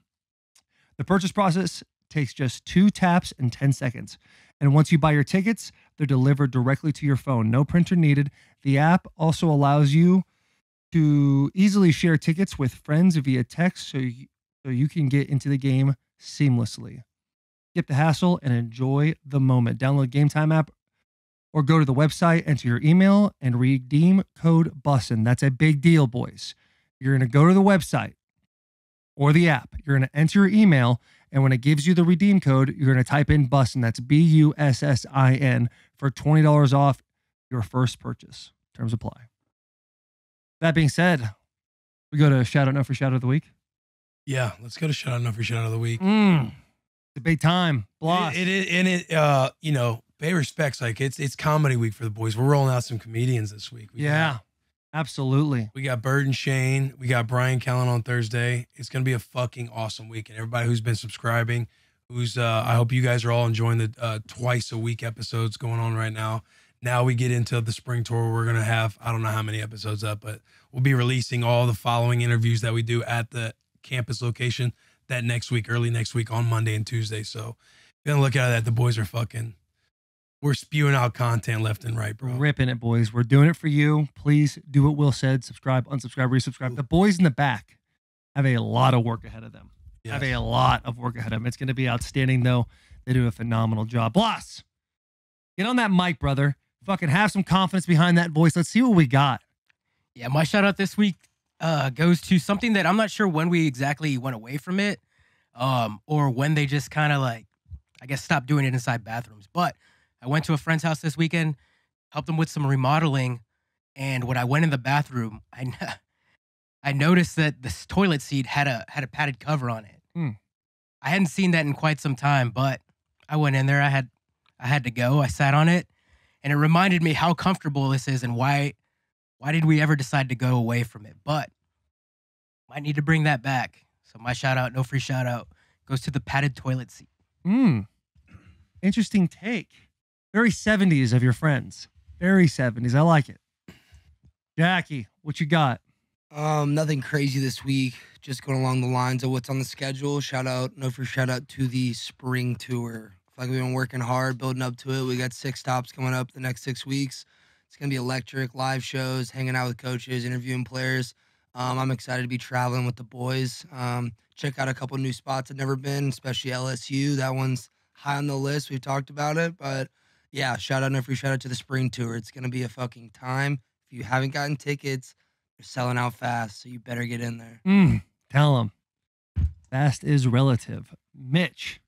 The purchase process takes just 2 taps and 10 seconds. And once you buy your tickets, they're delivered directly to your phone. No printer needed. The app also allows you to easily share tickets with friends via text so you can get into the game seamlessly. Skip the hassle and enjoy the moment. Download Game Time app or go to the website, enter your email, and redeem code BUSSIN. That's a big deal, boys. You're going to go to the website or the app. You're going to enter your email, and when it gives you the redeem code, you're going to type in BUSSIN. That's BUSSIN for $20 off your first purchase. Terms apply. That being said, we go to Shout Out No for Shout Out of the Week. Yeah, let's go to Shout Out No for Shout Out of the Week. It's a big time. Bloss. It you know, Bay respects, like it's comedy week for the boys. We're rolling out some comedians this week. Absolutely. We got Bird and Shane. We got Brian Callen on Thursday. It's going to be a fucking awesome week. And everybody who's been subscribing, I hope you guys are all enjoying the twice a week episodes going on right now. Now we get into the spring tour. We're going to have, I don't know how many episodes up, but we'll be releasing all the following interviews that we do at the campus location that next week, early next week on Monday and Tuesday. So you're going to look out at that. The boys are we're spewing out content left and right, bro. Ripping it, boys. We're doing it for you. Please do what Will said. Subscribe, unsubscribe, resubscribe. The boys in the back have a lot of work ahead of them. Yes. It's going to be outstanding, though. They do a phenomenal job. Bloss, get on that mic, brother. Fucking have some confidence behind that voice. Let's see what we got. Yeah, my shout out this week goes to something that I'm not sure when we exactly went away from it, or when they just kind of stopped doing it inside bathrooms. But I went to a friend's house this weekend, helped them with some remodeling, and when I went in the bathroom, I noticed that this toilet seat had a padded cover on it. I hadn't seen that in quite some time, but I went in there. I had to go. I sat on it. And it reminded me how comfortable this is and why did we ever decide to go away from it. But might need to bring that back. So my shout out, no free shout out, goes to the padded toilet seat. Interesting take. Very 70s of your friends. Very 70s. I like it. Jackie, what you got? Nothing crazy this week. Just going along the lines of what's on the schedule. Shout out, no free shout out to the spring tour. Like, we've been working hard, building up to it. We got 6 stops coming up the next 6 weeks. It's going to be electric, live shows, hanging out with coaches, interviewing players. I'm excited to be traveling with the boys. Check out a couple new spots I've never been, especially LSU. That one's high on the list. We've talked about it. But, yeah, shout out and a free shout out to the spring tour. It's going to be a fucking time. If you haven't gotten tickets, they're selling out fast, so you better get in there. Tell them. Fast is relative. Mitch.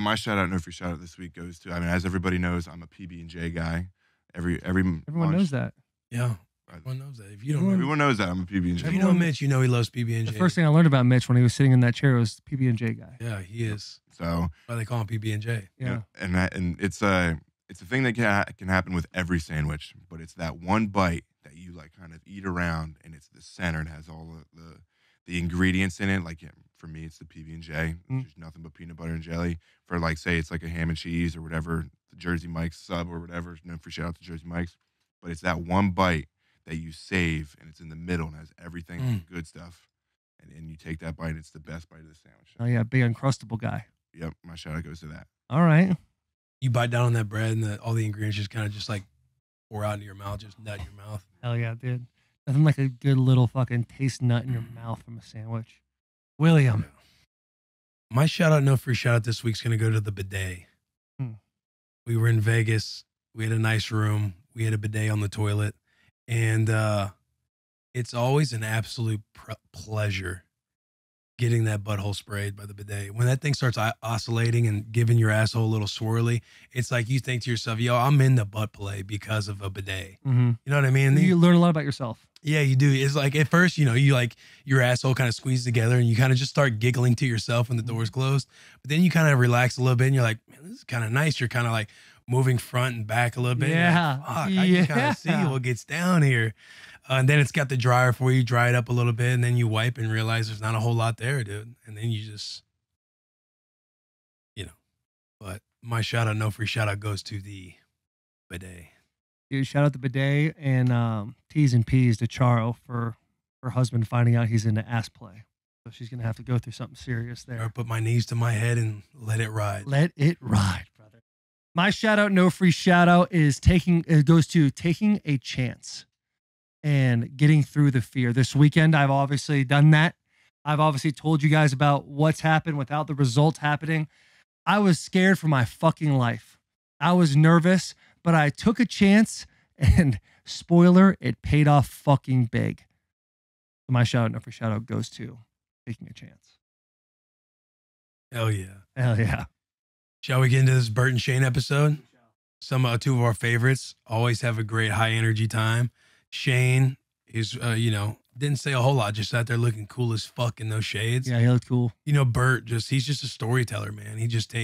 My shout out, no free shout out this week goes to, as everybody knows, I'm a PB&J guy. Everyone knows that. Yeah. Everyone knows that. If you don't know, everyone knows that I'm a PB&J. If you know Mitch, you know he loves PB&J. The first thing I learned about Mitch when he was sitting in that chair was PB&J guy. Yeah, he is. So why they call him PB&J. Yeah. You know, and it's a thing that can happen with every sandwich, but it's that one bite that you kind of eat around, and it's the center and has all the ingredients in it. For me, it's the PB&J. There's nothing but peanut butter and jelly. For say it's a ham and cheese or whatever, the Jersey Mike's sub or whatever. No free shout out to Jersey Mike's, but it's that one bite that you save, and it's in the middle and has everything good stuff. And you take that bite, and it's the best bite of the sandwich. Oh yeah, big Uncrustable guy. Yep, my shout out goes to that. All right, you bite down on that bread, and all the ingredients just kind of pour out into your mouth, just nut in your mouth. Hell yeah, dude! Nothing like a good little fucking taste nut in your mouth from a sandwich. William. My shout out, no free shout out this week's going to go to the bidet. We were in Vegas. We had a nice room. We had a bidet on the toilet. And it's always an absolute pleasure getting that butthole sprayed by the bidet. When that thing starts oscillating and giving your asshole a little swirly, it's like you think to yourself, yo, I'm in the butt play because of a bidet. You know what I mean? You learn a lot about yourself. Yeah, you do. It's at first, you your asshole kind of squeezes together and you kind of just start giggling to yourself when the door's closed. But then you kind of relax a little bit and you're like, man, this is kind of nice. You're kind of moving front and back a little bit. Yeah. I can kind of see what gets down here. And then it's got the dryer for you, dry it up a little bit, and then you wipe and realize there's not a whole lot there, dude. And then you just But my shout out, no free shout out, goes to the bidet. Dude, shout out to bidet and T's and P's to Charo for her husband finding out he's into ass play. So she's going to have to go through something serious there. I put my knees to my head and let it ride. Let it ride, brother. My shout out, no free shout out is goes to taking a chance and getting through the fear. This weekend, I've obviously done that. I've obviously told you guys about what's happened without the results happening. I was scared for my fucking life. I was nervous, but I took a chance and spoiler, it paid off fucking big. So my shout out, no free shout out goes to taking a chance. Hell yeah. Hell yeah. Shall we get into this Bert and Shane episode? Two of our favorites. Always have a great high energy time. Shane is, you know, didn't say a whole lot. Just sat there looking cool as fuck in those shades. Yeah, he looked cool. You know, Bert, he's just a storyteller, man. He just,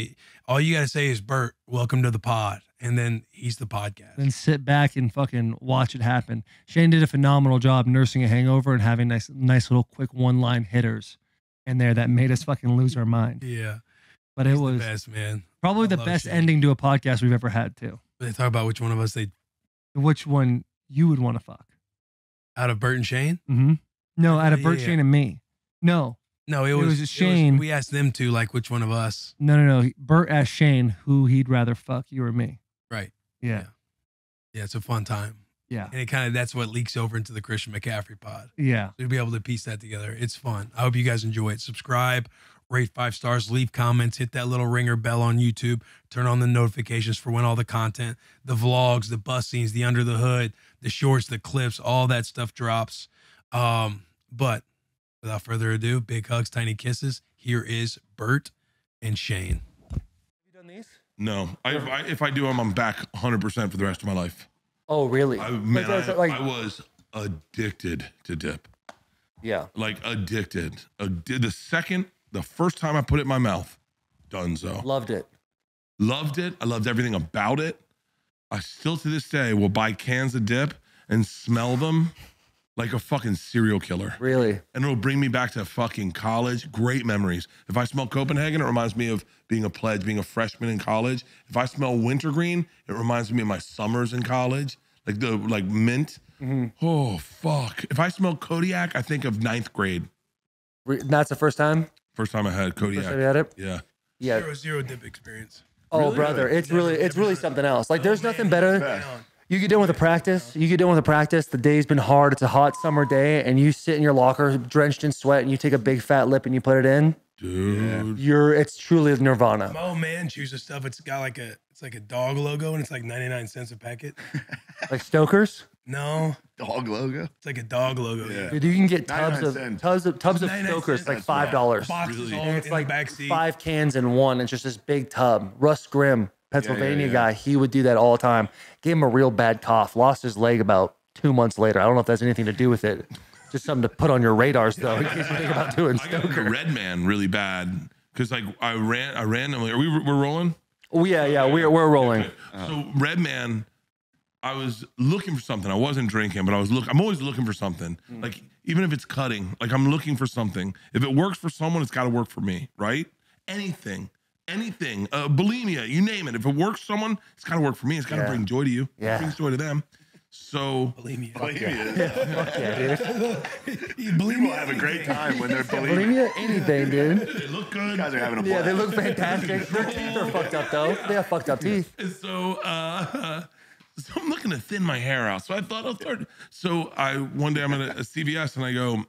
all you got to say is, Bert, welcome to the pod. And then he's the podcast. Then sit back and fucking watch it happen. Shane did a phenomenal job nursing a hangover and having nice little quick one-line hitters in there that made us fucking lose our mind. Yeah. But it was the best, man. Probably the best Shane. Ending to a podcast we've ever had, too. They talk about which one of us which one you would want to fuck. Out of Bert and Shane? Mm-hmm. No, out of Bert, Shane, and me. No. No, it was Shane. We asked them to, like, which one of us. No. Bert asked Shane who he'd rather fuck, you or me. Right. Yeah. Yeah, it's a fun time. Yeah. And it kind of, that's what leaks over into the Christian McCaffrey pod. Yeah. We'll be able to piece that together. It's fun. I hope you guys enjoy it. Subscribe, rate 5 stars, leave comments, hit that little ringer bell on YouTube, turn on the notifications for when all the content, the vlogs, the bus scenes, the under the hood, the shorts, the clips, all that stuff drops. But without further ado, big hugs, tiny kisses. Here is Bert and Shane. Have you done these? No. If I do them, I'm back 100% for the rest of my life. Oh, really? I was addicted to dip. Yeah. Like addicted. The first time I put it in my mouth, donezo. Loved it. Loved it. I loved everything about it. I still to this day will buy cans of dip and smell them like a fucking serial killer. Really? And it'll bring me back to fucking college. Great memories. If I smell Copenhagen, it reminds me of being a pledge, being a freshman in college. If I smell wintergreen, it reminds me of my summers in college, like mint. Mm-hmm. Oh, fuck. If I smell Kodiak, I think of 9th grade. That's the first time? First time I had Kodiak. First time you had it? Yeah. Yeah. Zero dip experience. Oh, really? Brother, it's really something else. Like, there's nothing better. You get done with a practice. The day's been hard. It's a hot summer day, and you sit in your locker drenched in sweat, and you take a big fat lip and you put it in. Dude, it's truly nirvana. My old man chooses stuff. It's got like a dog logo, and it's like 99 cents a packet. Like Stoker's? No. Dog logo? It's like a dog logo. Yeah. Dude, you can get tubs of Stoker's, like $5. Really? It's like 5 cans in one. It's just this big tub. Russ Grimm, Pennsylvania guy, he would do that all the time. Gave him a real bad cough. Lost his leg about 2 months later. I don't know if that's anything to do with it. Just something to put on your radars, though, in case you think about doing Stoker. I got the Red Man really bad because, like, I randomly. Are we're rolling? Oh yeah, we're rolling. Okay. So Red Man. I was looking for something. I wasn't drinking, but I'm always looking for something. Like, even if it's cutting, like, I'm looking for something. If it works for someone, it's got to work for me, right? Anything, bulimia, you name it. If it works for someone, it's got to work for me. It's got to bring joy to you. Yeah. It brings joy to them. So bulimia. Fuck yeah, dude. People have a great time when they're bulimia. Bulimia anything, dude. They look good. You guys are having a blast. Yeah, they look fantastic. Their teeth are fucked up, though. Yeah. They have fucked up teeth. So, so I'm looking to thin my hair out. So I thought I'll start. So one day I'm at a CVS and I go,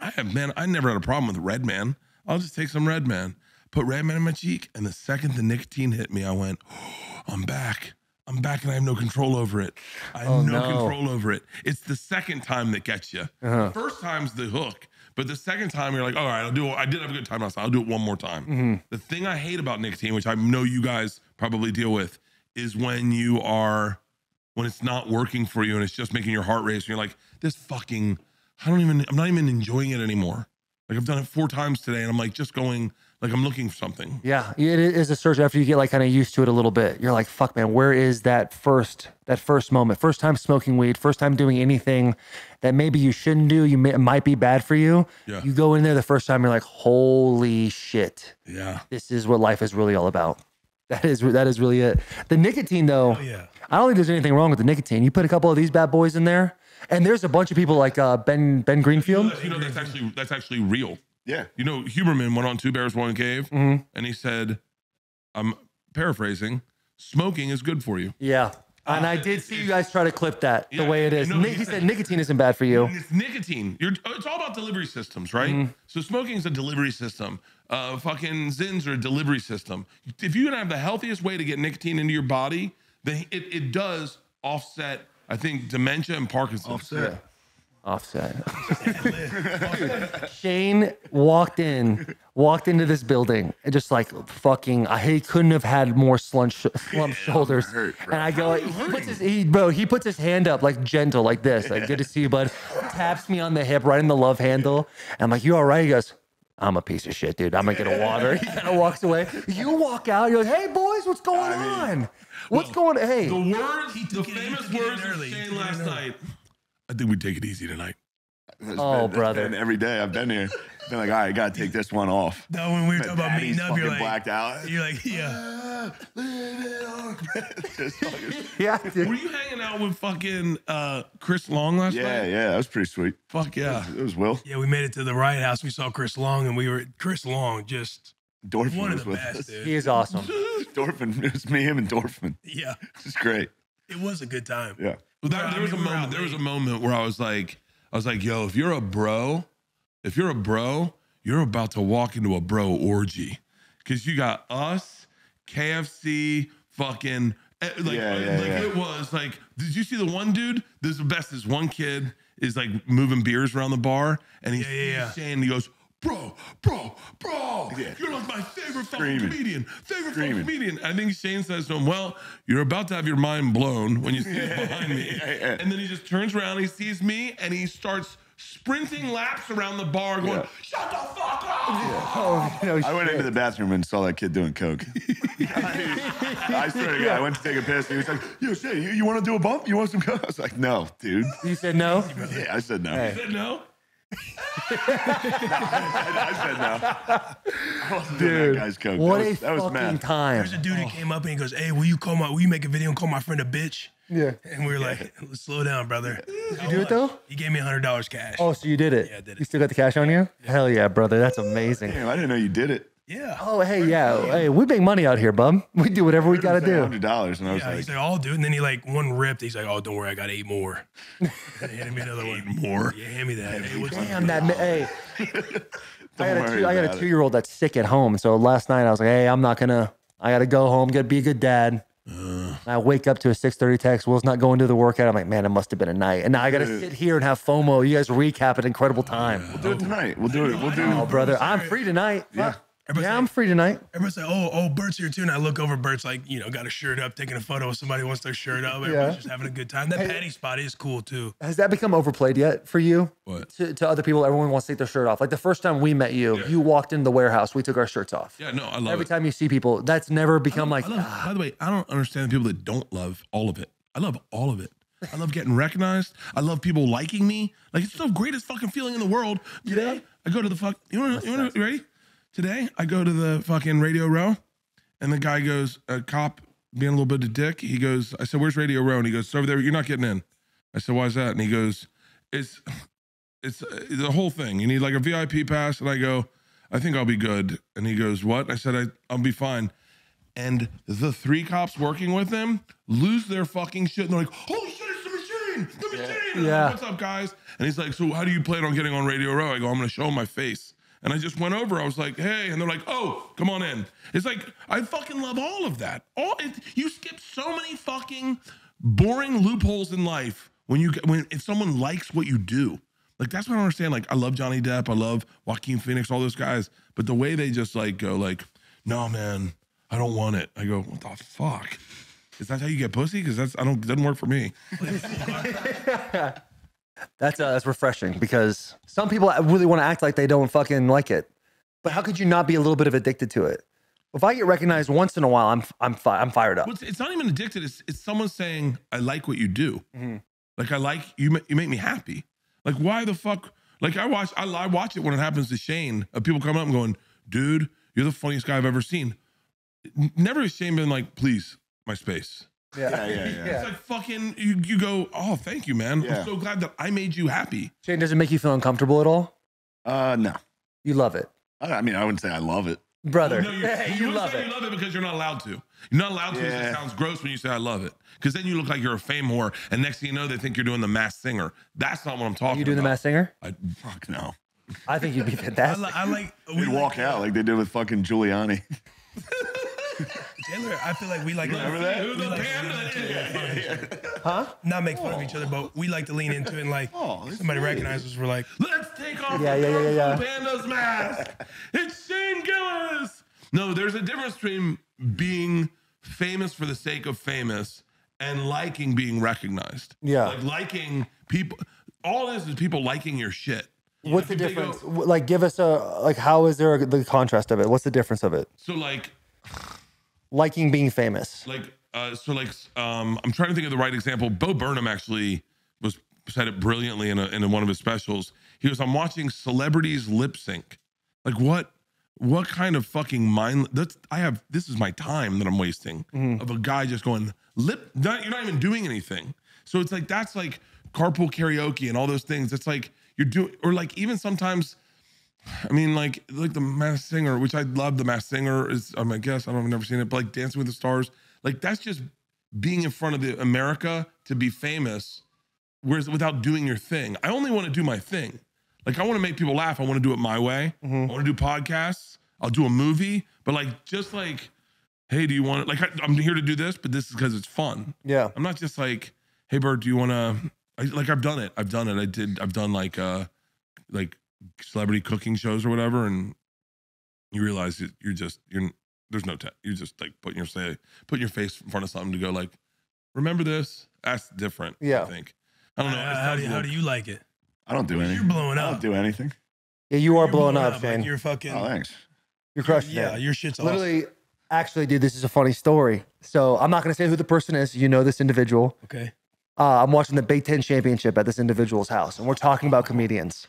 I never had a problem with Red Man. I'll just take some Red Man. Put Red Man in my cheek. And the second the nicotine hit me, I went, oh, I'm back. I'm back and I have no control over it. I have control over it. It's the second time that gets you. The first time's the hook. But the second time you're like, all right, I did have a good time last night. I'll do it one more time. The thing I hate about nicotine, which I know you guys probably deal with, is when it's not working for you and it's just making your heart race and you're like, this fucking, I'm not even enjoying it anymore. Like, I've done it 4 times today and I'm like just going, like, I'm looking for something. Yeah, it is a search after you get like kind of used to it a little bit. You're like, fuck, man, where is that first moment? First time smoking weed, first time doing anything that maybe you shouldn't do, it might be bad for you. Yeah. You go in there the first time, you're like, holy shit. Yeah. This is what life is really all about. That is really it. The nicotine, though, yeah. I don't think there's anything wrong with the nicotine. You put a couple of these bad boys in there, and there's a bunch of people like Ben Greenfield. You know that's actually real. Yeah. You know, Huberman went on Two Bears, One Cave, and he said, I'm paraphrasing, smoking is good for you. Yeah. And I did see you guys try to clip that the way it is. You know, he said nicotine isn't bad for you. It's nicotine. It's all about delivery systems, right? So smoking is a delivery system. Fucking Zins are a delivery system. If you have the healthiest way to get nicotine into your body, then it does offset, I think, dementia and Parkinson's. Offset. Yeah. Offset. Shane walked into this building and just like fucking, he couldn't have had more slumped shoulders. Hurt, and I go, he puts his hand up like gentle, like this, like good to see you, bud. Taps me on the hip, right in the love handle. And I'm like, you all right? He goes, I'm a piece of shit, dude. I'm gonna get a water. He kind of walks away. You walk out. You're like, hey boys, what's going on? What's going on? Hey, the famous words of Shane last night. I think we take it easy tonight. Brother. And every day I've been here. Been like, all right, gotta take this one off. No, when we were talking about meeting up, you're like, blacked out. You're like, yeah. Yeah. Dude. Were you hanging out with fucking Chris Long last night? Yeah, that was pretty sweet. Fuck yeah. It was Will. Yeah, we made it to the Riot House. We saw Chris Long, and Chris Long just Dorfman one of the best, dude. He is awesome. Dorfman, it was me, him, and Dorfman. Yeah. It was great. It was a good time. Yeah. Well, there was a moment where I was like, yo, if you're a bro, you're about to walk into a bro orgy. Cause you got us, KFC, fucking it was like, did you see the one dude? This is the best, this one kid is like moving beers around the bar and he's saying, he goes, Bro, you're like my favorite fucking comedian. I think Shane says to him, well, you're about to have your mind blown when you see it behind me. And then he just turns around, he sees me, and he starts sprinting laps around the bar going, shut the fuck up. I went into the bathroom and saw that kid doing coke. I swear to God, I went to take a piss. And he was like, yo, Shane, you want to do a bump? You want some coke? I was like, no, dude. You said no? Yeah, I said no. Hey. You said no? I said no. Dude, that guy's coke. That was fucking mad. There's a dude who came up and he goes, hey, will you make a video and call my friend a bitch? Yeah. And we were like, slow down, brother. Did you do it though? He gave me $100 cash. Oh, so you did it? Yeah, I did it. You still got the cash on you? Yeah. Hell yeah, brother. That's amazing. Damn, I didn't know you did it. Yeah. Oh, hey, yeah. Hey, we make money out here, bum. We do whatever we gotta do. $100, and I was like, he's like, oh, dude. And then he like one ripped. He's like, oh, don't worry, I got 8 more. And hand me another 8 more. Yeah, hand me that. Hey, damn that. Hey, I got a 2-year-old that's sick at home. So last night I was like, hey, I gotta go home. Gotta be a good dad. I wake up to a 6:30 text. Will's not going to the workout. I'm like, man, it must have been a night. And now I got to sit here and have FOMO. You guys recap an incredible time. We'll do it tonight. We'll do it. Oh, brother, I'm free tonight. Yeah. Everybody's I'm free tonight. Everybody's like, oh, Bert's here too. And I look over, Bert's like, you know, got a shirt up, taking a photo of somebody who wants their shirt up. Everybody's just having a good time. That patty spot is cool too. Has that become overplayed yet for you? What? To other people, everyone wants to take their shirt off. Like the first time we met you, you walked into the warehouse, we took our shirts off. Yeah, no, I love it. Every time you see people, that's never become like. By the way, I don't understand the people that don't love all of it. I love all of it. I love getting recognized. I love people liking me. Like it's the greatest fucking feeling in the world. Today, I go to the you ready? Today, I go to the fucking Radio Row, and the guy goes, a cop being a little bit of a dick, he goes, I said, where's Radio Row? And he goes, it's over there, you're not getting in. I said, why is that? And he goes, it's the whole thing. You need like a VIP pass. And I go, I think I'll be good. And he goes, what? I said, I'll be fine. And the 3 cops working with him lose their fucking shit. And they're like, holy shit, it's the machine, the machine. Yeah. Like, what's up, guys? And he's like, so how do you plan on getting on Radio Row? I go, I'm going to show him my face. And I just went over. I was like, hey. And they're like, oh, come on in. It's like, I fucking love all of that. You skip so many fucking boring loopholes in life if someone likes what you do. Like, that's what I don't understand. Like, I love Johnny Depp. I love Joaquin Phoenix, all those guys. But the way they just like go like, no, man, I don't want it. I go, what the fuck? Is that how you get pussy? Because it doesn't work for me. That's refreshing because some people really want to act like they don't fucking like it. But how could you not be a little bit of addicted to it? If I get recognized once in a while, I'm fired up. Well, it's not even addicted. It's someone saying, I like what you do. Like, I like, you make me happy. Like, why the fuck? Like, I watch it when it happens to Shane. People coming up and going, dude, you're the funniest guy I've ever seen. never has Shane been like, please, my space. Yeah. It's like fucking, you go, oh, thank you, man. Yeah. I'm so glad that I made you happy. Shane, does it make you feel uncomfortable at all? No. You love it. I mean, I wouldn't say I love it. Brother, no, you love it. You love it because you're not allowed to. You're not allowed to because it sounds gross when you say I love it. Because then you look like you're a fame whore, and next thing you know, they think you're doing The Masked Singer. That's not what I'm talking about. Are you doing The Masked Singer? Fuck no. I think you'd be fantastic. We'd walk out like they did with fucking Giuliani. Taylor, I feel like we like remember that? Who the panda? Huh? Not make fun of each other, but we like to lean into it and like somebody recognizes us. We're like, let's take off the panda's mask. It's Shane Gillis. No, there's a difference between being famous for the sake of famous and liking being recognized. Yeah, like liking people. All this is people liking your shit. What's the difference? Like, give us a How is there the contrast of it? What's the difference of it? So like. Liking being famous. Like, I'm trying to think of the right example. Bo Burnham actually said it brilliantly in one of his specials. He was, I'm watching celebrities lip sync. Like, what kind of fucking mind, this is my time that I'm wasting of a guy just going you're not even doing anything. So it's like, that's like carpool karaoke and all those things. It's like you're doing, or like even sometimes, I mean, like The Masked Singer, which I love. The Masked Singer is, I guess, I've never seen it, but like Dancing with the Stars, like that's just being in front of the America to be famous, whereas without doing your thing. I only want to do my thing. Like I want to make people laugh. I want to do it my way. I want to do podcasts. I'll do a movie, but like just like, hey, do you want to, like I'm here to do this, but this is because it's fun. Yeah, I'm not just like, hey, Bert, do you want to? Like I've done it. I've done like. Celebrity cooking shows or whatever, and you realize you're just like putting your face in front of something to go like, remember this? That's different. Yeah, I think. I don't know. How do you like it? I don't do anything. You're blowing up. I don't do anything. Yeah, you're blowing up, Shane. Like you're fucking. Oh, thanks. You're crushing it. Yeah, your shit's literally. Awesome. Actually, dude, this is a funny story. So I'm not gonna say who the person is. You know this individual. Okay. I'm watching the Big Ten Championship at this individual's house, and we're talking about comedians.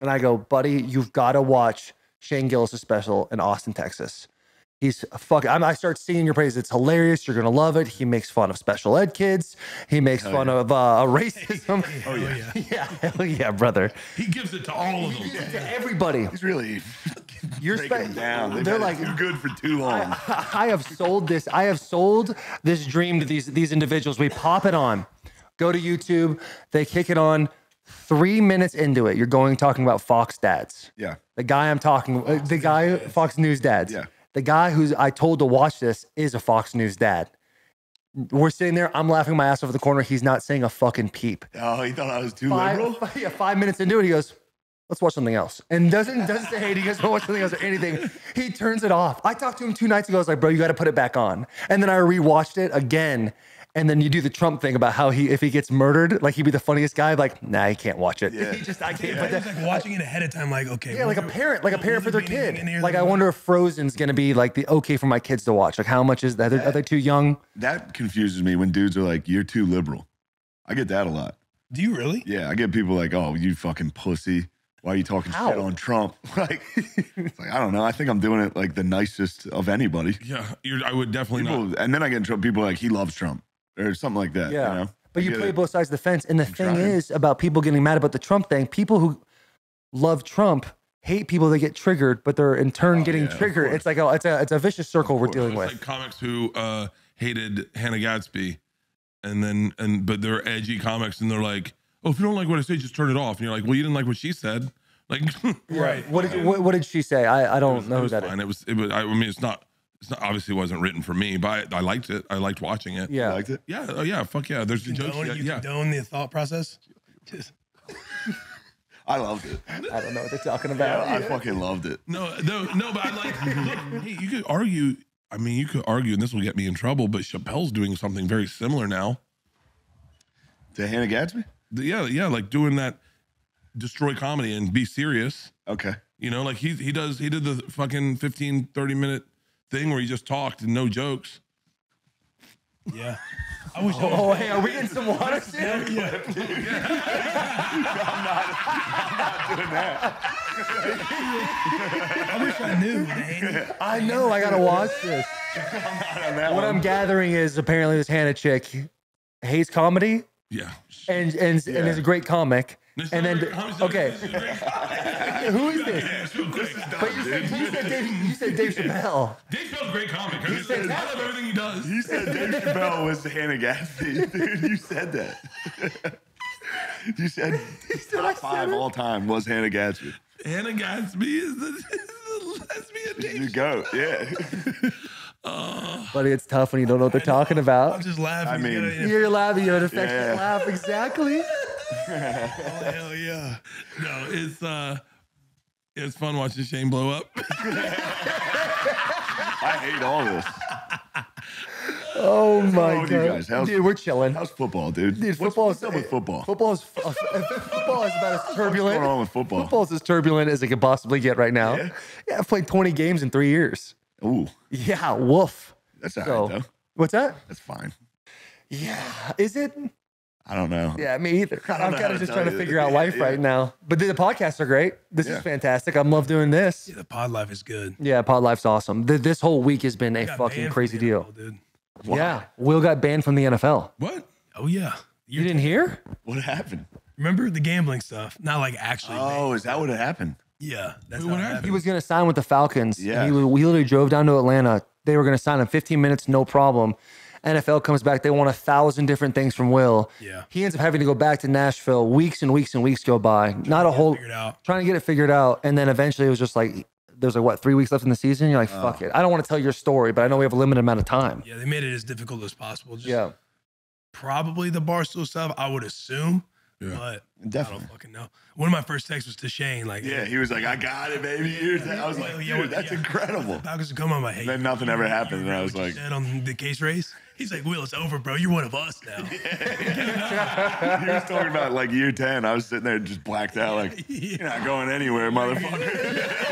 And I go, buddy, you've got to watch Shane Gillis' special in Austin, Texas. He's fucking, I start singing your praises. It's hilarious. You're going to love it. He makes fun of special ed kids. He makes fun of racism. Oh, yeah. Yeah. Hell yeah, brother. He gives it to all of them. To everybody. He's really breaking them down. They're like, too good for too long. I have sold this dream to these individuals. We pop it on. Go to YouTube. They kick it on. 3 minutes into it, you're talking about Fox Dads. Yeah. The guy I'm talking, Fox News Dads. Yeah. The guy who's I told to watch this is a Fox News dad. We're sitting there, I'm laughing my ass over the corner. He's not saying a fucking peep. Oh, he thought I was too liberal? Yeah, 5 minutes into it, he goes, let's watch something else. And doesn't say, hey, do you guys want to watch something else or anything? He turns it off. I talked to him 2 nights ago. I was like, bro, you got to put it back on. And then I rewatched it again. And then you do the Trump thing about how if he gets murdered, like he'd be the funniest guy. Like, nah, he can't watch it. Yeah. I can't. Yeah. But it's like watching it ahead of time, like, okay. Yeah, like a parent for their kid. Like, I wonder if Frozen's going to be like the okay for my kids to watch. Like, how much is that? Are they too young? That confuses me when dudes are like, you're too liberal. I get that a lot. Do you really? Yeah, I get people like, oh, you fucking pussy. Why are you talking shit on Trump? Like, it's like, I don't know. I think I'm doing it like the nicest of anybody. Yeah, I would definitely not. And then I get in trouble. People are like, he loves Trump. Or something like that. Yeah, you know? But you play both sides of the fence. And the thing is about people getting mad about the Trump thing. People who love Trump hate people that get triggered, but they're in turn getting triggered. It's like it's a vicious circle we're dealing with. Like comics who hated Hannah Gadsby, but they're edgy comics, and they're like, oh, if you don't like what I say, just turn it off. And you're like, well, you didn't like what she said, like right? What did she say? I don't know who that is. It was. I mean, it's not. It obviously wasn't written for me, but I liked it. I liked watching it. Yeah. You liked it? Yeah. Oh, yeah. Fuck yeah. There's the jokes. You condone the thought process? I loved it. I don't know what they're talking about. Yeah, I fucking loved it. No, but I like, hey, you could argue, and this will get me in trouble, but Chappelle's doing something very similar now. To Hannah Gadsby? Yeah, like doing that destroy comedy and be serious. Okay. You know, like he did the fucking 15, 30-minute thing where he just talked and no jokes. Yeah. I wish. Oh, hey, are we in some water shit? Yeah. I'm not doing that. I wish I knew, man. I know. I gotta watch this. I'm not on that. What I'm gathering is apparently this Hannah chick hates comedy. Yeah. And is a great comic. And then, okay, who is this? But you said Dave Chappelle. Dave Chappelle's a great comic. You said I love everything he does. You said Dave Chappelle was Hannah Gadsby, dude. You said that. You said top five all time was Hannah Gadsby. Hannah Gadsby is the lesbian Dave. You go, yeah. But it's tough when you don't know what they're talking about. I'm just laughing. I mean, you're laughing. You have an affectionate laugh, exactly. Oh, hell yeah. No, it's fun watching Shane blow up. I hate all this. Oh my God. You guys? Dude, we're chilling. How's football, dude? Football is about as turbulent. What's going on with football? Football is as turbulent as it could possibly get right now. Yeah, I've played 20 games in 3 years. Ooh. Yeah, woof. That's all right, though. What's that? That's fine. Yeah. Is it? I don't know. Yeah, me either. I'm kind of just trying to figure out life right now. But the podcasts are great. This is fantastic. I love doing this. Yeah, the pod life is good. Yeah, pod life's awesome. This whole week has been a fucking crazy deal. Dude. Wow. Yeah, Will got banned from the NFL. What? Oh, yeah. You didn't hear? What happened? Remember the gambling stuff? Not like actually. Oh, is that what happened? Yeah. That's what happened. He was going to sign with the Falcons. Yeah. We literally drove down to Atlanta. They were going to sign him 15 minutes, no problem. NFL comes back. They want 1,000 different things from Will. Yeah. He ends up having to go back to Nashville. Weeks and weeks and weeks go by. Not a whole... Trying to get it figured out. And then eventually it was just like... There's like, what, 3 weeks left in the season? You're like, fuck it. I don't want to tell your story, but I know we have a limited amount of time. Yeah, they made it as difficult as possible. Just probably the Barstool stuff, I would assume. Yeah. But definitely. I don't fucking know. One of my first texts was to Shane. Like, yeah, he was like, I got it, baby. I was like, dude, that's incredible. Falcons come on my head. Then nothing ever happened. And I was like, said on the case race? He's like, Will, it's over, bro. You're one of us now. He was talking about like year 10. I was sitting there just blacked out like, you're not going anywhere, motherfucker.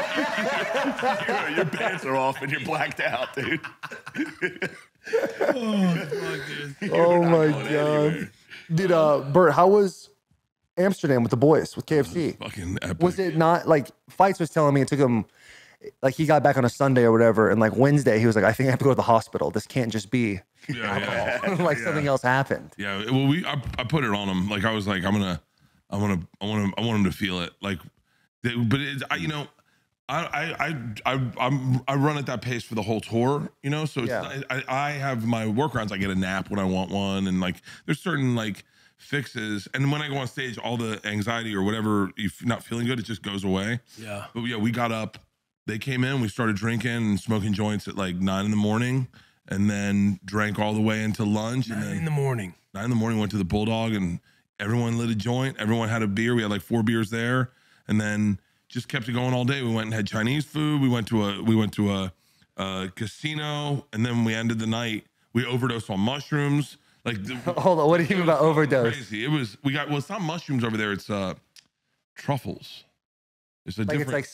Your pants are off and you're blacked out, dude. Oh my God. Anywhere. Dude, Bert, how was... Amsterdam with the boys with KFC? Fucking epic. Was it not like Fights was telling me it took him like he got back on a Sunday or whatever, and like Wednesday he was like, I think I have to go to the hospital. This can't just be like something else happened. Yeah, well, I put it on him. Like I was like, I want him to feel it. Like, I run at that pace for the whole tour, you know. So it's I have my workarounds. I get a nap when I want one, and like there's certain like fixes, and when I go on stage, all the anxiety or whatever, if not feeling good, it just goes away. Yeah. But yeah, we got up, they came in, we started drinking and smoking joints at like 9 in the morning, and then drank all the way into lunch. 9 in the morning, went to the Bulldog, and everyone lit a joint. Everyone had a beer. We had like 4 beers there, and then just kept it going all day. We went and had Chinese food. We went to a casino, and then we ended the night. We overdosed on mushrooms. Like, hold on, what do you mean about overdose? Crazy. It was, well, it's not mushrooms over there. It's truffles. It's a different. It's like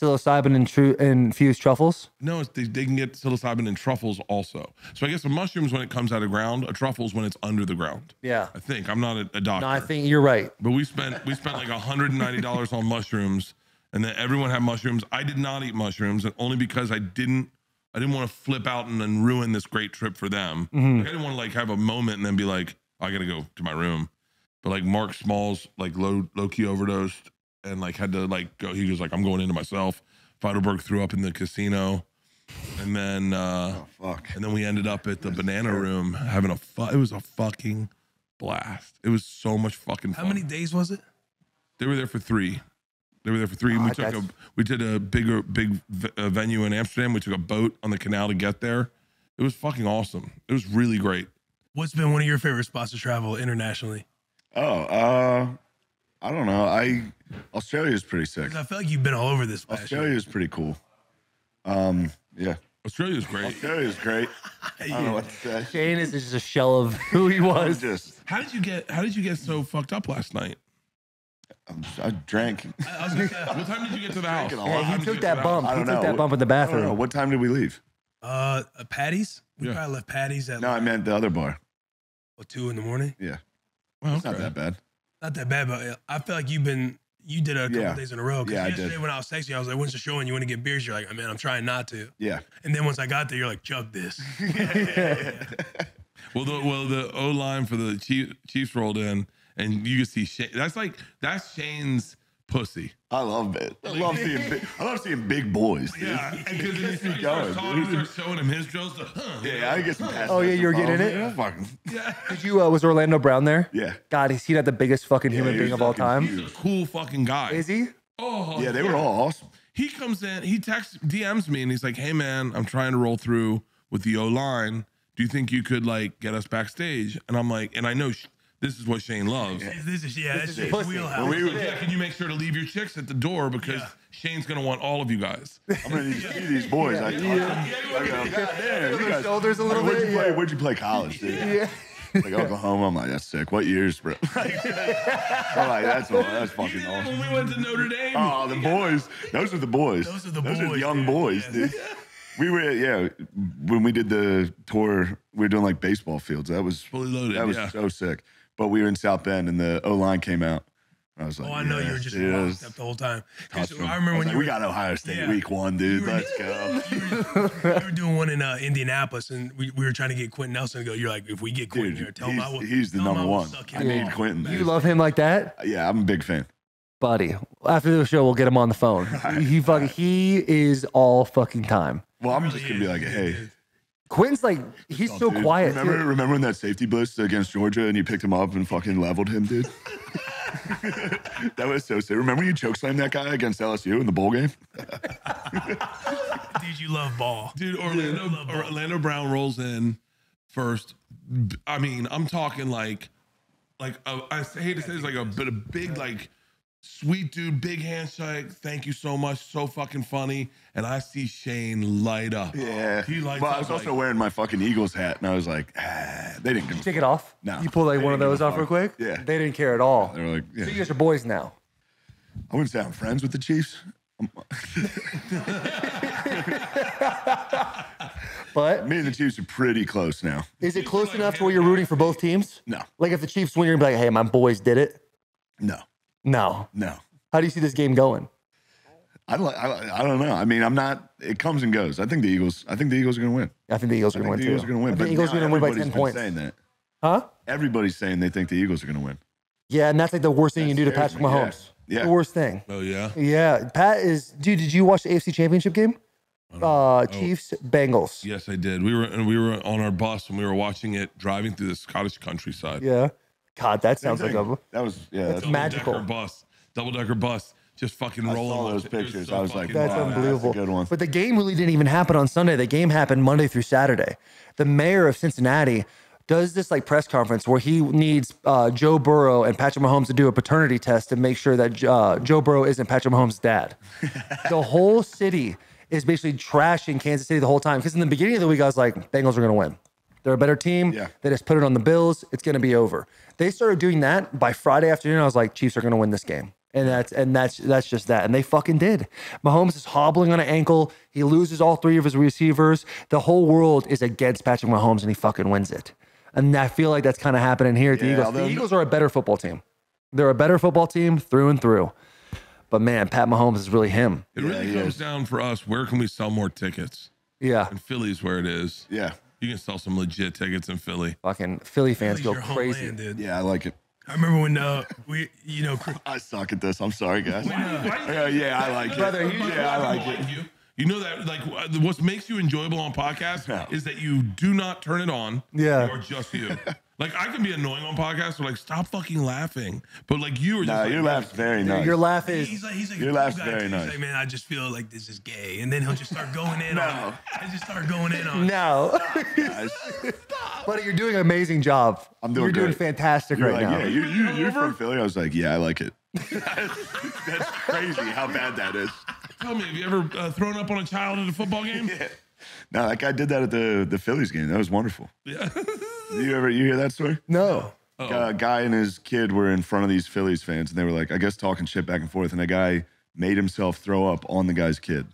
psilocybin and infused truffles. No, it's, they can get psilocybin and truffles also. So I guess a mushrooms when it comes out of ground, a truffles when it's under the ground. Yeah, I think I'm not a doctor. No, I think you're right. But we spent like $190 on mushrooms, and then everyone had mushrooms. I did not eat mushrooms, and only because I didn't want to flip out and then ruin this great trip for them. Mm-hmm. Like I didn't want to like have a moment and then be like, I got to go to my room. But like Mark Smalls, like low-key overdosed and like had to like go. He was like, I'm going into myself. Feidelberg threw up in the casino. And then, we ended up at the Banana Room having it was a fucking blast. It was so much fucking fun. How many days was it? They were there for 3. They were there for 3. Oh, we did a big venue in Amsterdam. We took a boat on the canal to get there. It was fucking awesome. It was really great. What's been one of your favorite spots to travel internationally? Oh, I don't know. Australia is pretty sick. I feel like you've been all over this. Australia is pretty cool. Yeah. Australia is great. Australia is great. I don't know what to say. Shane is just a shell of who he was. How did you get so fucked up last night? I drank. What time did you get to the house? He took that bump. He took that bump in the bathroom. What time did we leave? Patty's. We probably left Patty's at. No, I meant the other bar. 2 in the morning. Yeah, well, it's not that bad. Not that bad, but I feel like you've been you did a couple days in a row. Yeah, yesterday I did. When I was texting, I was like, when's the show and you want to get beers? You're like, man, I'm trying not to. Yeah. And then once I got there, you're like, chug this. Well, the O-line for the Chiefs rolled in, and you can see Shane. That's Shane's pussy. I love it. I love seeing big boys. Dude. Yeah, because he starts showing him his drills. I get some passes. Oh yeah, you're getting it. Yeah. Fucking. Yeah. Did you? Was Orlando Brown there? Yeah. God, is he not the biggest fucking human being of all time? He's a cool fucking guy. Is he? Oh yeah, they were all awesome. He comes in, he texts, DMs me, and he's like, "Hey man, I'm trying to roll through with the O-line. Do you think you could like get us backstage?" And I'm like, and I know. This is what Shane loves. Yeah. This is Shane's wheelhouse. Can you make sure to leave your chicks at the door because Shane's gonna want all of you guys. I'm gonna need to see these boys. Their shoulders a little bit. Where'd you play college, dude? Yeah. Like Oklahoma, I'm like, that's sick. What years, bro? I'm like, that's fucking awesome. When we went to Notre Dame. Oh, the boys. Those are the boys. Those are the young boys, dude. We were, when we did the tour, we were doing like baseball fields. That was fully loaded. That was so sick. But we were in South Bend, and the O-line came out. I was like, "Oh, I know you were just locked up the whole time." I remember when we got Ohio State week one, dude. Let's go. You were doing one in Indianapolis, and we were trying to get Quentin Nelson to go. You're like, "If we get Quentin here, tell him I will." He's the number one. I need Quentin. You love him like that? Yeah, I'm a big fan. Buddy, after the show, we'll get him on the phone. He is all fucking time. Well, I'm just gonna be like, "Hey." Quinn's like, he's so quiet. Remember when that safety blitz against Georgia and you picked him up and fucking leveled him, dude? That was so sick. Remember you chokeslammed that guy against LSU in the bowl game? Dude, you love ball. Dude, Orlando Brown rolls in first. I mean, I'm talking like I hate to say this, but a big, like, sweet dude, big handshake. Thank you so much. So fucking funny. And I see Shane light up. Yeah. He lights up. I was also wearing my fucking Eagles hat, and I was like, they didn't. Did you take it off? No. You pulled like one of those off real quick? Yeah. They didn't care at all. They were like, so you guys are boys now. I wouldn't say I'm friends with the Chiefs. But me and the Chiefs are pretty close now. Is it close enough to where you're rooting for both teams? No. Like if the Chiefs win, you're gonna be like, hey, my boys did it? No. No. No. How do you see this game going? I don't know. I mean, I'm not. It comes and goes. I think the Eagles are going to win. I think the Eagles are going to win. The Eagles are going to win. The Eagles are going to win by 10 points. Saying that. Huh? Everybody's saying they think the Eagles are going to win. Yeah, and that's like the worst thing you can do to Patrick Mahomes. Yeah. The worst thing. Oh yeah. Yeah. Pat is. Dude, did you watch the AFC Championship game? Chiefs Bengals. Yes, I did. We were on our bus and we were watching it driving through the Scottish countryside. Yeah. God, that sounds like a... That was, that's magical. Double-decker bus. Just fucking rolling. I saw those pictures. I was like, that's unbelievable. That's a good one. But the game really didn't even happen on Sunday. The game happened Monday through Saturday. The mayor of Cincinnati does this like press conference where he needs Joe Burrow and Patrick Mahomes to do a paternity test to make sure that Joe Burrow isn't Patrick Mahomes' dad. The whole city is basically trashing Kansas City the whole time. Because in the beginning of the week, I was like, Bengals are going to win. They're a better team. Yeah. They just put it on the Bills. It's going to be over. They started doing that by Friday afternoon. I was like, Chiefs are going to win this game. And that's just that. And they fucking did. Mahomes is hobbling on an ankle. He loses all three of his receivers. The whole world is against Patrick Mahomes, and he fucking wins it. And I feel like that's kind of happening here at the Eagles. The Eagles are a better football team. They're a better football team through and through. But, man, Pat Mahomes is really him. It really comes down for us. Where can we sell more tickets? Yeah. And Philly's where it is. Yeah. You can sell some legit tickets in Philly. Fucking Philly fans go crazy. Homeland, dude. Yeah, I like it. I remember when I suck at this. I'm sorry, guys. I like it. Brother, I like it. You know that, like, what makes you enjoyable on podcasts is that you do not turn it on. Yeah. You're just you. Like, I can be annoying on podcasts. Or like, stop fucking laughing. But, like, you were just your laugh's very nice. Your laugh is... He's like your laugh's very nice. He's like, man, I just feel like this is gay. And then he'll just start going in on it. No. Stop. Buddy, you're doing an amazing job. I'm doing You're doing fantastic right now. Yeah, you're from Philly? I was like, yeah, I like it. That's crazy how bad that is. Tell me, have you ever thrown up on a child at a football game? Yeah. No, that guy did that at the Phillies game. That was wonderful. Yeah. You hear that story? No. A guy and his kid were in front of these Phillies fans, and they were like, I guess talking shit back and forth, and a guy made himself throw up on the guy's kid.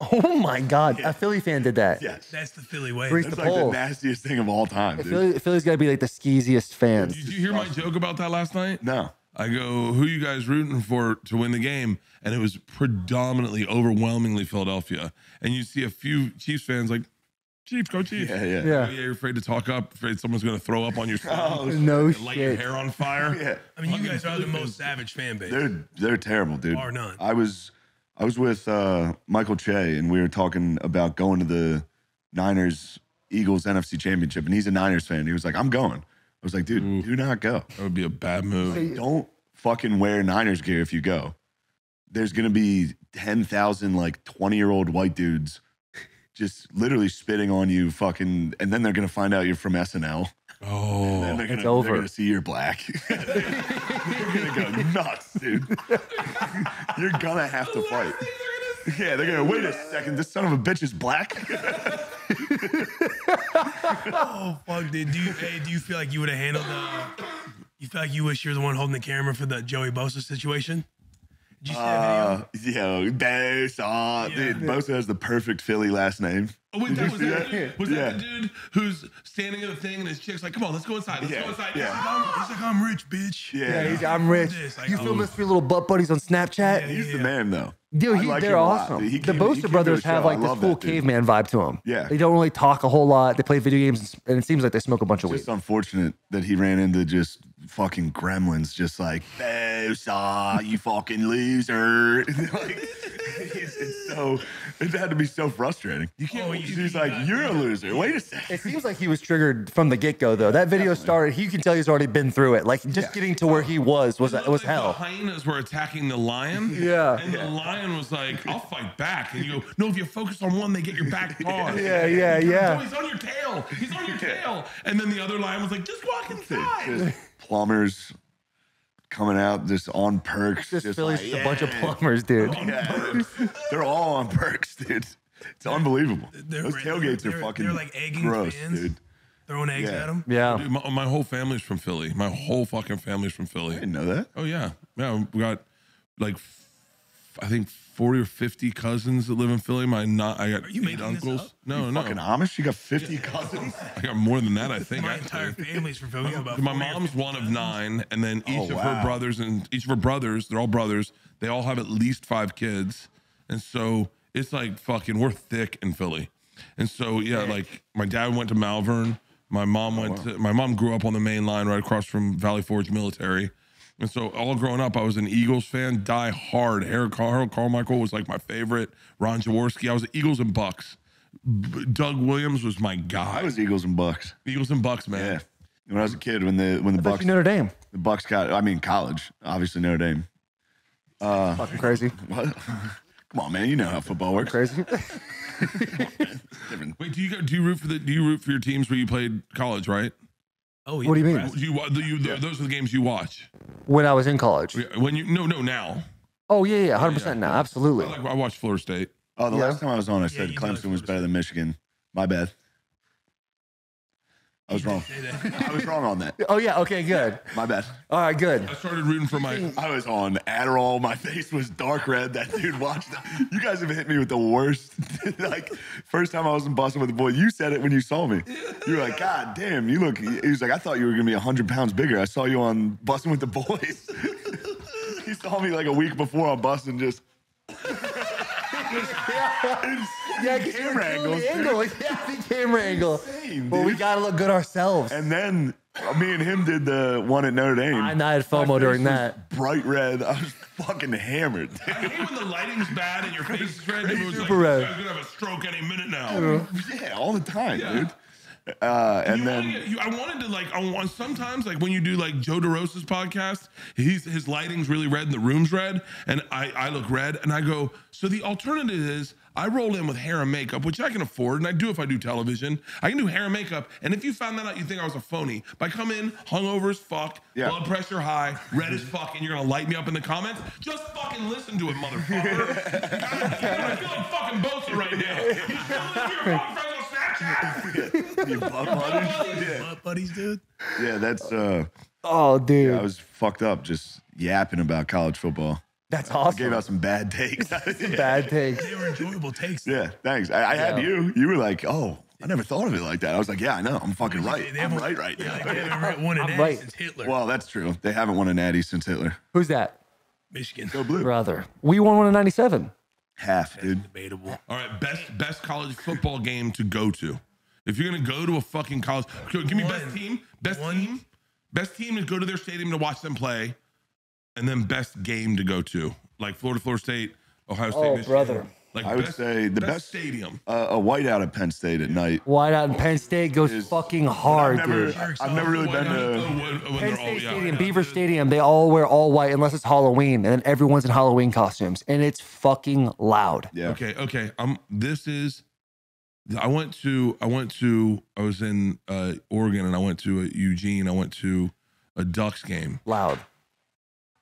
Oh, my God. Yeah. A Philly fan did that. Yes. That's the Philly way. That's like the nastiest thing of all time, dude. Philly's got to be like the skeeziest fans. Did you hear my joke about that last night? No. I go, who you guys rooting for to win the game? And it was predominantly, overwhelmingly Philadelphia. And you see a few Chiefs fans like, Chiefs, go Chiefs. Yeah. Oh, yeah, you're afraid to talk up, afraid someone's going to throw up on your skin. No shit. Light your hair on fire. Yeah. I mean, you guys are the most savage fan base. They're terrible, dude. Bar none. I was with Michael Che, and we were talking about going to the Niners-Eagles NFC Championship, and he's a Niners fan. He was like, I'm going. I was like, dude, do not go. That would be a bad move. Like, don't fucking wear Niners gear if you go. There's going to be 10,000, like, 20-year-old white dudes just literally spitting on you, fucking, and then they're gonna find out you're from SNL. Oh, and then they're gonna see you're black. They're gonna go nuts, dude. You're gonna have to fight. Yeah, they're gonna wait a second. This son of a bitch is black. Oh fuck, dude. Do you feel like you would have handled the? You feel like you wish you were the one holding the camera for the Joey Bosa situation? Did you see that video? Yeah, Bosa. Yeah. Dude, Bosa has the perfect Philly last name. Oh, wait, was that the dude who's standing in the thing and his chick's like, come on, let's go inside. Let's go inside. Yeah. He's like, I'm rich, bitch. Yeah, he's like, I'm rich. Like, you film his three little butt buddies on Snapchat? Yeah, he's the man, though. Dude, they're awesome. The Bosa brothers have like this cool caveman vibe to them. Yeah. They don't really talk a whole lot. They play video games, and it seems like they smoke a bunch of weed. It's unfortunate that he ran into just fucking gremlins, just like, Bosa, you fucking loser. Like, it had to be so frustrating. You can't. He's like, you're a loser. Wait a second. It seems like he was triggered from the get-go, though. That video started, you can tell he's already been through it. Like, just getting to where he was like hell. The hyenas were attacking the lion. Yeah. And the lion was like, I'll fight back. And you go, no, if you focus on one, they get your back paw. Yeah. No, he's on your tail. He's on your tail. And then the other lion was like, just walk inside. Just plumbers coming out just on perks. Just Philly's like, a bunch of plumbers, dude. They're all on perks, dude. It's unbelievable. Those tailgates are fucking gross. They're like egging fans, dude. Throwing eggs at them. Yeah. Dude, my whole family's from Philly. My whole fucking family's from Philly. I didn't know that. Oh, yeah. Yeah, we got like, I think 40 or 50 cousins that live in Philly. I got 8 uncles. No. Fucking Amish? You got 50 cousins? I got more than that, I think. My entire family's from Philly. My mom's one of 9, and then each of her brothers, they're all brothers. They all have at least 5 kids. And so it's like fucking, we're thick in Philly. And so, yeah, like my dad went to Malvern. My mom my mom grew up on the main line right across from Valley Forge Military. And so all growing up, I was an Eagles fan, die hard. Harold Carmichael was like my favorite. Ron Jaworski. I was Eagles and Bucks. Doug Williams was my guy. I was Eagles and Bucks. Eagles and Bucks, man. Yeah. When I was a kid, when the Bucks, Notre Dame. The Bucks got, I mean, college, obviously Notre Dame. Fucking crazy. What? Come on, man. You know how football works. Crazy. Wait, do you root for your teams where you played college, right? Oh, yeah. What do you mean? Those are the games you watch. When I was in college. When you now. Oh yeah, 100% now, absolutely. I watched Florida State. Oh, the last time I was on, I said Clemson was better than Michigan. My bad. I was wrong. I was wrong on that. Oh, yeah. Okay, good. My bad. All right, good. I started rooting for my... I was on Adderall. My face was dark red. That dude watched... You guys have hit me with the worst. Like, first time I was in Boston with the boy, you said it when you saw me. You were like, God damn, you look... He was like, I thought you were going to be 100 pounds bigger. I saw you on Boston with the Boys. He saw me like a week before on Boston, just... camera angle. Insane, well, we gotta look good ourselves. And then me and him did the one at Notre Dame. I had FOMO during that. Bright red. I was fucking hammered. Dude. I hate when the lighting's bad and your face is red. It was super red. I'm gonna have a stroke any minute now. Yeah, all the time, dude. I wanted to like sometimes like when you do like Joe DeRosa's podcast, his lighting's really red and the room's red and I look red and I go, so the alternative is I roll in with hair and makeup, which I can afford and I do if I do television. I can do hair and makeup, and if you found that out, you'd think I was a phony. But I come in hungover as fuck, blood pressure high, red as fuck, and you're gonna light me up in the comments. Just fucking listen to it, motherfucker. I feel like fucking Bosa right now. You still live here, your butt buddies, dude. Yeah, that's oh, dude. Yeah, I was fucked up just yapping about college football. That's awesome. I gave out some bad takes. Some bad takes. They were enjoyable takes. Yeah, thanks. I had you. You were like, oh, I never thought of it like that. I was like, yeah, I know. I'm fucking right. They haven't, right now. Like, they haven't won a natty since Hitler. Well, that's true. They haven't won a natty since Hitler. Who's that? Michigan. Go Blue. Brother. We won one in 97. Half, dude. Debatable. All right, best college football game to go to. If you're going to go to a fucking college, give me best team. Best team to go to their stadium to watch them play. And then best game to go to. Like Florida State, Ohio State, Michigan. Brother. Like I would say the best stadium. A whiteout at Penn State at night. Whiteout in Penn State goes fucking hard, dude. I've never really been to Penn State Stadium, Beaver Stadium. They all wear all white unless it's Halloween, and then everyone's in Halloween costumes, and it's fucking loud. Yeah. Okay. I was in Oregon, and I went to Eugene. I went to a Ducks game. Loud.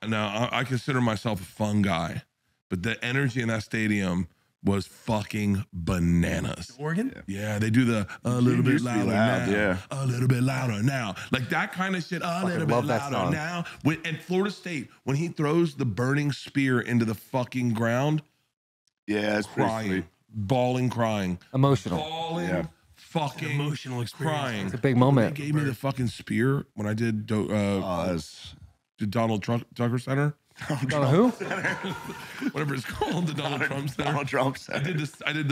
Now I consider myself a fun guy, but the energy in that stadium was fucking bananas. Oregon? Yeah, they do the a little bit louder now. Yeah. A little bit louder now. Like that kind of shit. A little bit louder now. And Florida State, when he throws the burning spear into the fucking ground. Yeah, it's crying. Pretty sweet. Bawling, crying. Emotional. Bawling, yeah. Fucking emotional experience. Crying. It's a big moment. They gave me the fucking spear when I did Donald Tucker Center. Donald who? Whatever it's called, the Donald Trump Center. Donald Trump Center. I did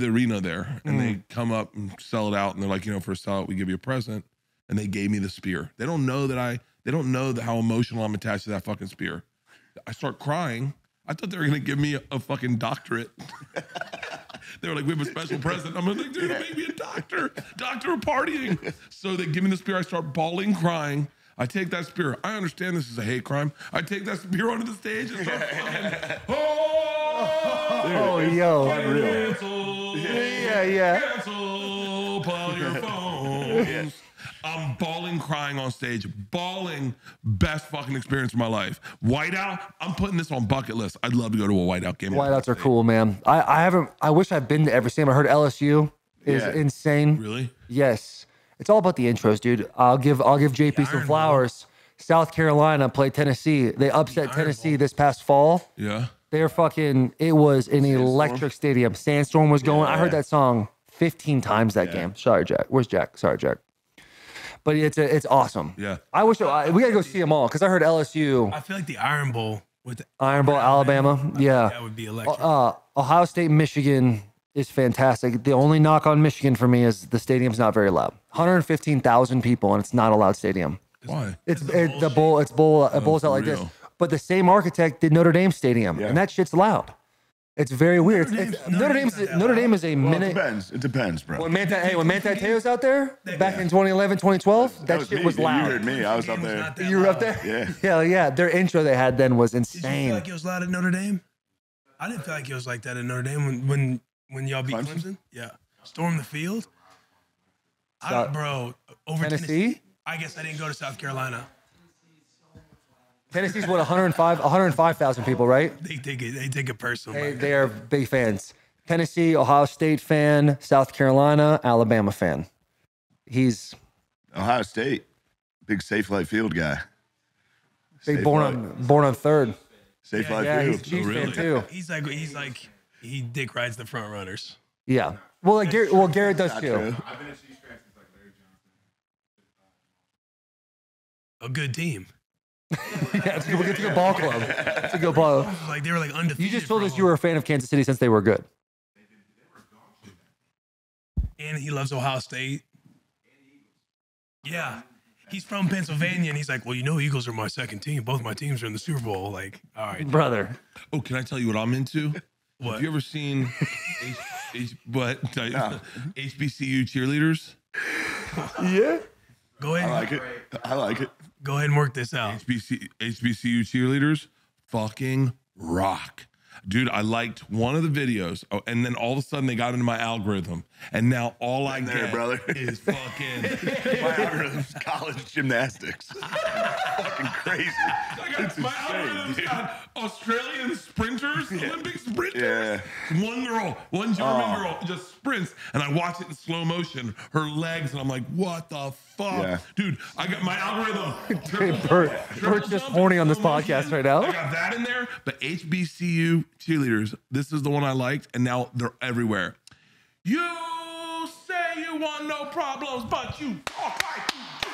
the arena there, and they come up and sell it out, and they're like, you know, for a sell out, we give you a present, and they gave me the spear. They don't know that they don't know how emotional I'm attached to that fucking spear. I start crying. I thought they were gonna give me a fucking doctorate. They were like, we have a special present. I'm like, they're gonna make me a doctor of partying. So they give me the spear. I start bawling, crying. I take that spear. I understand this is a hate crime. I take that spear onto the stage and start flying. Yo. Cancel. Yeah. Cancel. Pull your phones. Yeah. I'm bawling, crying on stage. Bawling. Best fucking experience of my life. Whiteout. I'm putting this on bucket list. I'd love to go to a whiteout game. Whiteouts are cool, man. I haven't. I wish I'd been to every stadium. I heard LSU is insane. Really? Yes. It's all about the intros, dude. I'll give JP some flowers. South Carolina played Tennessee. They upset Tennessee this past fall. Yeah. They're fucking, it was an electric stadium. Sandstorm was going. I heard that song 15 times that game. Sorry, Jack. Where's Jack? Sorry, Jack. But it's awesome. Yeah. I wish we got to go see them all because I heard LSU. I feel like the Iron Bowl. With the Iron Bowl, Alabama. Yeah. That would be electric. Ohio State, Michigan. It's fantastic. The only knock on Michigan for me is the stadium's not very loud. 115,000 people, and it's not a loud stadium. Why? It's out like this. But the same architect did Notre Dame Stadium, and that shit's loud. It's very weird. Notre Dame is a minute. It depends, bro. When Manti Te'o's out there back in 2011, 2012, that shit was loud. You heard me. I was up there. You were up there? Yeah. Yeah. Their intro they had then was insane. Did you feel like it was loud at Notre Dame? I didn't feel like it was like that at Notre Dame when y'all beat Clemson? Yeah. Storm the field? Over Tennessee? I guess I didn't go to South Carolina. Tennessee's what, 105,000 people, right? They take it personal. They are big fans. Tennessee, Ohio State fan, South Carolina, Alabama fan. He's... Ohio State. Big Safe Light Field guy. Big born on third. Safe Light Field. He's a Chiefs fan too. He's like... He dick rides the front runners. Yeah. Well, like Garrett does too. I've been a Chiefs fan since like Larry Johnson. A good team. It's a good ball club. It's a good ball club. Like they were like undefeated. You just told us you were a fan of Kansas City since they were good. And he loves Ohio State. Yeah. He's from Pennsylvania, and he's like, well, you know, Eagles are my second team. Both my teams are in the Super Bowl. Like, all right. Brother. Oh, can I tell you what I'm into? What? Have you ever seen HBCU cheerleaders? Yeah. Go ahead. I like it. Go ahead and work this out. HBCU cheerleaders fucking rock. Dude, I liked one of the videos, and then all of a sudden they got into my algorithm, and now all I get is fucking my algorithm's college gymnastics. Fucking crazy. My algorithm's got Australian sprinters, Olympic sprinters. Yeah. One German girl just sprints, and I watch it in slow motion, her legs, and I'm like, what the fuck? Yeah. Dude, I got my algorithm. Bert's just horny on this podcast right now. I got that in there, but HBCU cheerleaders, this is the one I liked, and now they're everywhere. You you want no problems, but you talk like you do.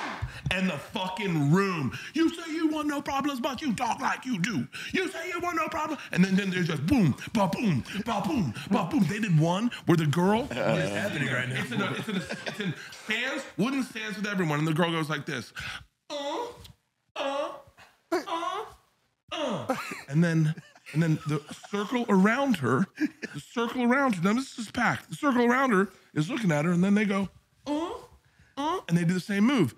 And the fucking room. You say you want no problems, but you talk like you do. You say you want no problem, and then there's just boom, ba boom, ba boom, ba boom. They did one where the girl. What is happening right now? It's in stands, wooden stands with everyone, and the girl goes like this. And then the circle around her, now this is packed. The circle around her is looking at her, and then they go, and they do the same move.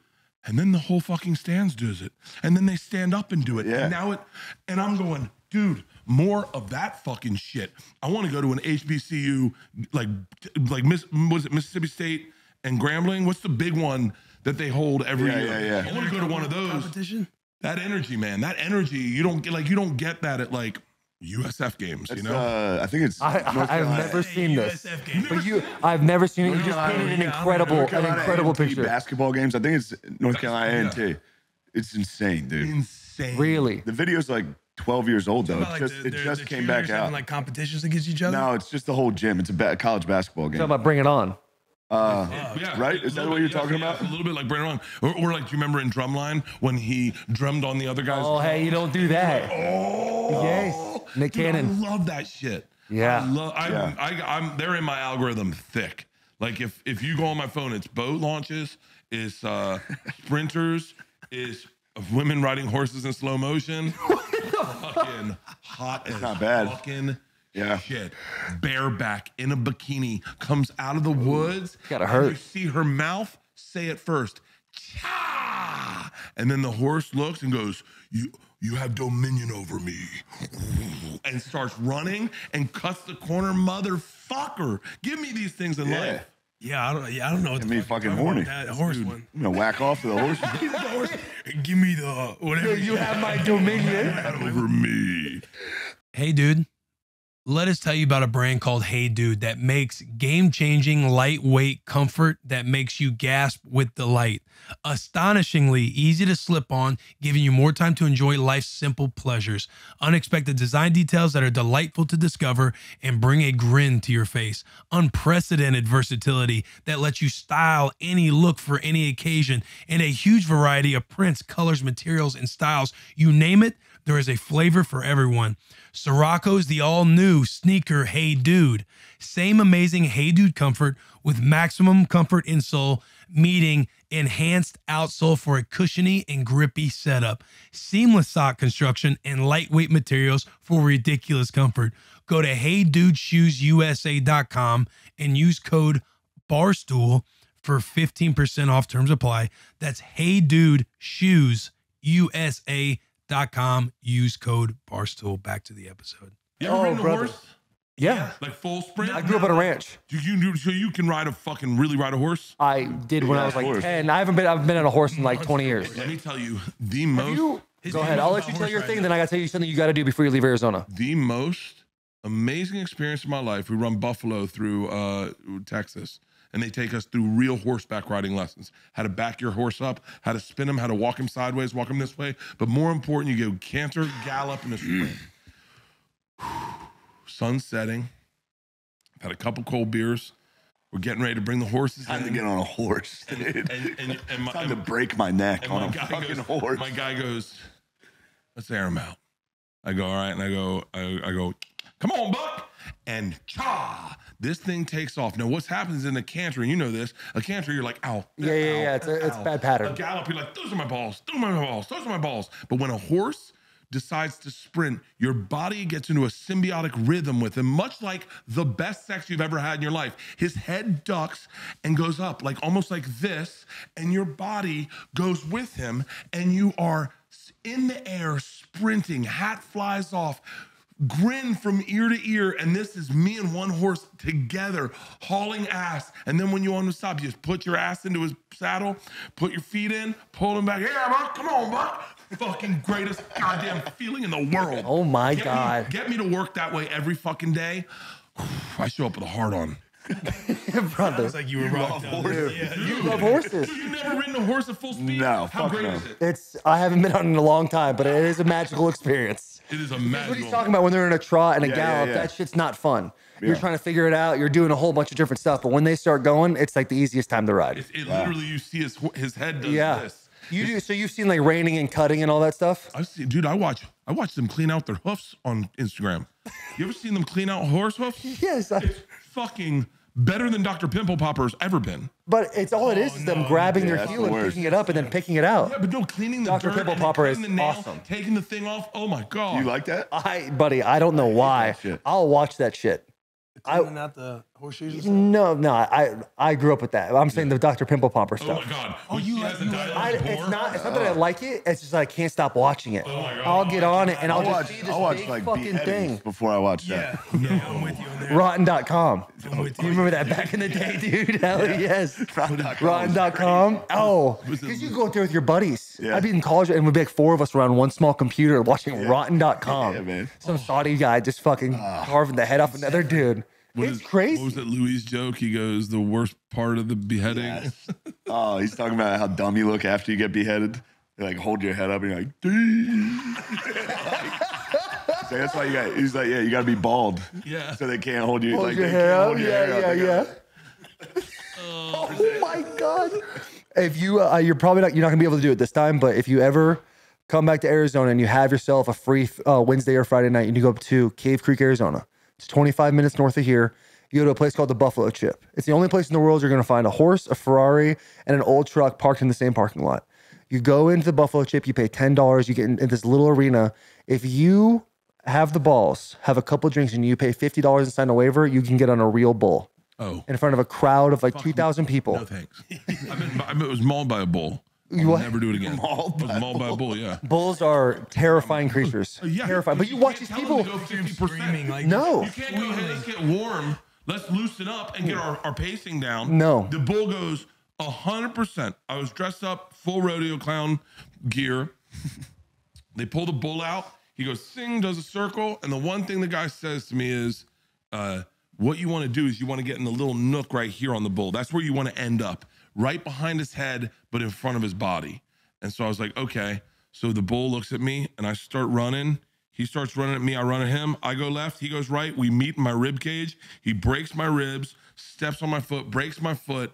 And then the whole fucking stands does it. And then they stand up and do it. Yeah. And now and I'm going, dude, more of that fucking shit. I want to go to an HBCU, like was it Mississippi State and Grambling? What's the big one that they hold every year? Yeah. I want to go to one of those. Competition? That energy, man. That energy, you don't get that at like USF games, you know? I think it's. I've never seen this. I've never seen it. You just painted an incredible picture. Basketball games. I think it's North Carolina A&T. It's insane, dude. Insane. Really? The video's like 12 years old though. It just came back out. Like competitions against each other. No, it's just the whole gym. It's a college basketball game. Talking about Bring It On. Right? Is that what you're talking about? A little bit like Bring It On. Or like, do you remember in Drumline when he drummed on the other guys? Oh, hey, you don't do that. Oh. Yes. Nick Cannon. I love that shit. Yeah. They're in my algorithm thick. Like if you go on my phone, it's boat launches, it's sprinters, it's women riding horses in slow motion. Fucking hot as not bad. Fucking yeah. Shit. Bareback in a bikini comes out of the woods. Gotta hurt. You see her mouth say it first. Cha! And then the horse looks and goes, you have dominion over me. And starts running and cuts the corner. Motherfucker. Give me these things in life. Yeah, I don't know. Give me fucking horny. That horse one. I'm gonna whack off to the horse. Give me the whatever. You have my dominion over me. Hey, dude. Let us tell you about a brand called Hey Dude that makes game-changing, lightweight comfort that makes you gasp with delight. Astonishingly easy to slip on, giving you more time to enjoy life's simple pleasures. Unexpected design details that are delightful to discover and bring a grin to your face. Unprecedented versatility that lets you style any look for any occasion, and a huge variety of prints, colors, materials, and styles. You name it. There is a flavor for everyone. Sirocco's the all-new sneaker Hey Dude. Same amazing Hey Dude comfort with maximum comfort insole, meeting enhanced outsole for a cushiony and grippy setup. Seamless sock construction and lightweight materials for ridiculous comfort. Go to HeyDudeShoesUSA.com and use code BARSTOOL for 15% off. Terms apply. That's HeyDudeShoesUSA.com. Use code Barstool. Back to the episode. You ever ridden a horse? Yeah. Like full sprint? I grew up on a ranch. So you can ride a fucking really ride a horse? I did when I was like 10. I've been on a horse in like 20 years. Let me tell you the most. Go ahead. I'll let you tell your thing, then I gotta tell you something you gotta do before you leave Arizona. The most amazing experience of my life. We run buffalo through Texas. And they take us through real horseback riding lessons. How to back your horse up, how to spin him, how to walk him sideways, walk him this way. But more important, you go canter, gallop, and a sprint. Sun setting. I've had a couple cold beers. We're getting ready to bring the horses in. Time to get on a horse, dude. Time to break my neck on a fucking horse. My guy goes, let's air him out. I go, all right. And I go, come on, Buck. And cha, this thing takes off. Now, what happens in a canter, and you know this, a canter, you're like, ow. Yeah. It's a bad pattern. A gallop, you're like, those are my balls. But when a horse decides to sprint, your body gets into a symbiotic rhythm with him, much like the best sex you've ever had in your life. His head ducks and goes up, like almost like this, and your body goes with him, and you are in the air sprinting, hat flies off, grin from ear to ear, and this is me and one horse together hauling ass. And then when you want to stop, you just put your ass into his saddle, put your feet in, pull him back. Yeah, Buck, come on, Buck. Fucking greatest goddamn feeling in the world. Oh my God. Get me to work that way every fucking day. I show up with a hard on. Brother, it's like you were rocked up. Yeah, you love horses. You've never ridden a horse at full speed? No. How great is it? I haven't been on it in a long time, but it is a magical experience. It is a magical. That's what he's talking about when they're in a trot and a gallop. That shit's not fun. Yeah. You're trying to figure it out. You're doing a whole bunch of different stuff. But when they start going, it's like the easiest time to ride. It literally, you see his head does this. You do, so you've seen like reining and cutting and all that stuff? I've seen, dude, I watch them clean out their hoofs on Instagram. You ever seen them clean out horse hoofs? Yes. It's fucking better than Dr. Pimple Popper's ever been. But it's all it is them grabbing their heel and picking it up and then picking it out. Yeah, but no, cleaning the Dr. Pimple Popper is awesome. Taking the thing off. Oh my God. You like that? Buddy, I don't know why. I'll watch that shit. Not the horseshoes or something? No, I grew up with that. I'm saying the Dr. Pimple Popper stuff. Oh my God. Oh, you like it's not that I like it. It's just I can't stop watching it. Oh my God. I'll get on it and I'll just see this big fucking thing before I watch that. Yeah, I'm with you on that. Rotten.com. You remember that back in the day, dude? Hell yes. Rotten.com. Oh, because you go out there with your buddies. I'd be in college and we'd be like four of us around one small computer watching Rotten.com. Yeah, man. Some Saudi guy just fucking carving the head off another dude. It's crazy. What was that Louis joke? He goes, the worst part of the beheading. Yes. Oh, he's talking about how dumb you look after you get beheaded. You like hold your head up and you're like, so that's why you got, he's like, yeah, you got to be bald. Yeah. So they can't hold you. Hold like, your they hair hold your yeah, hair yeah, up. Yeah. Oh my God. If you, you're not going to be able to do it this time, but if you ever come back to Arizona and you have yourself a free Wednesday or Friday night and you go up to Cave Creek, Arizona. It's 25 minutes north of here. You go to a place called the Buffalo Chip. It's the only place in the world you're going to find a horse, a Ferrari, and an old truck parked in the same parking lot. You go into the Buffalo Chip. You pay $10. You get in this little arena. If you have the balls, have a couple drinks, and you pay $50 and sign a waiver, you can get on a real bull. Oh. In front of a crowd of like 2,000 people. No thanks. I was mauled by a bull. You'll never do it again. Mauled by a bull, yeah. Bulls are terrifying creatures. Yeah. Terrifying. But you watch these people. Like, no. You can't go ahead and get warm. Let's loosen up and get our pacing down. No. The bull goes 100%. I was dressed up, full rodeo clown gear. They pull the bull out. He goes, sing, does a circle. And the one thing the guy says to me is, what you want to do is you want to get in the little nook right here on the bull. That's where you want to end up. Right behind his head, but in front of his body. And so I was like, okay. So the bull looks at me and I start running. He starts running at me. I run at him. I go left. He goes right. We meet in my rib cage. He breaks my ribs, steps on my foot, breaks my foot.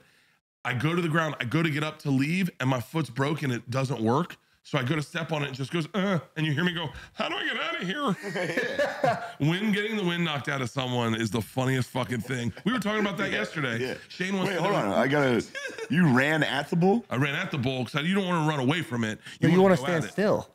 I go to the ground. I go to get up to leave and my foot's broken. It doesn't work. So I go to step on it. It just goes, and you hear me go, how do I get out of here? When getting the wind knocked out of someone is the funniest fucking thing. We were talking about that yesterday. Yeah. Shane went, wait, hold on. You ran at the bull? I ran at the bull because you don't want to run away from it. You want to stand still.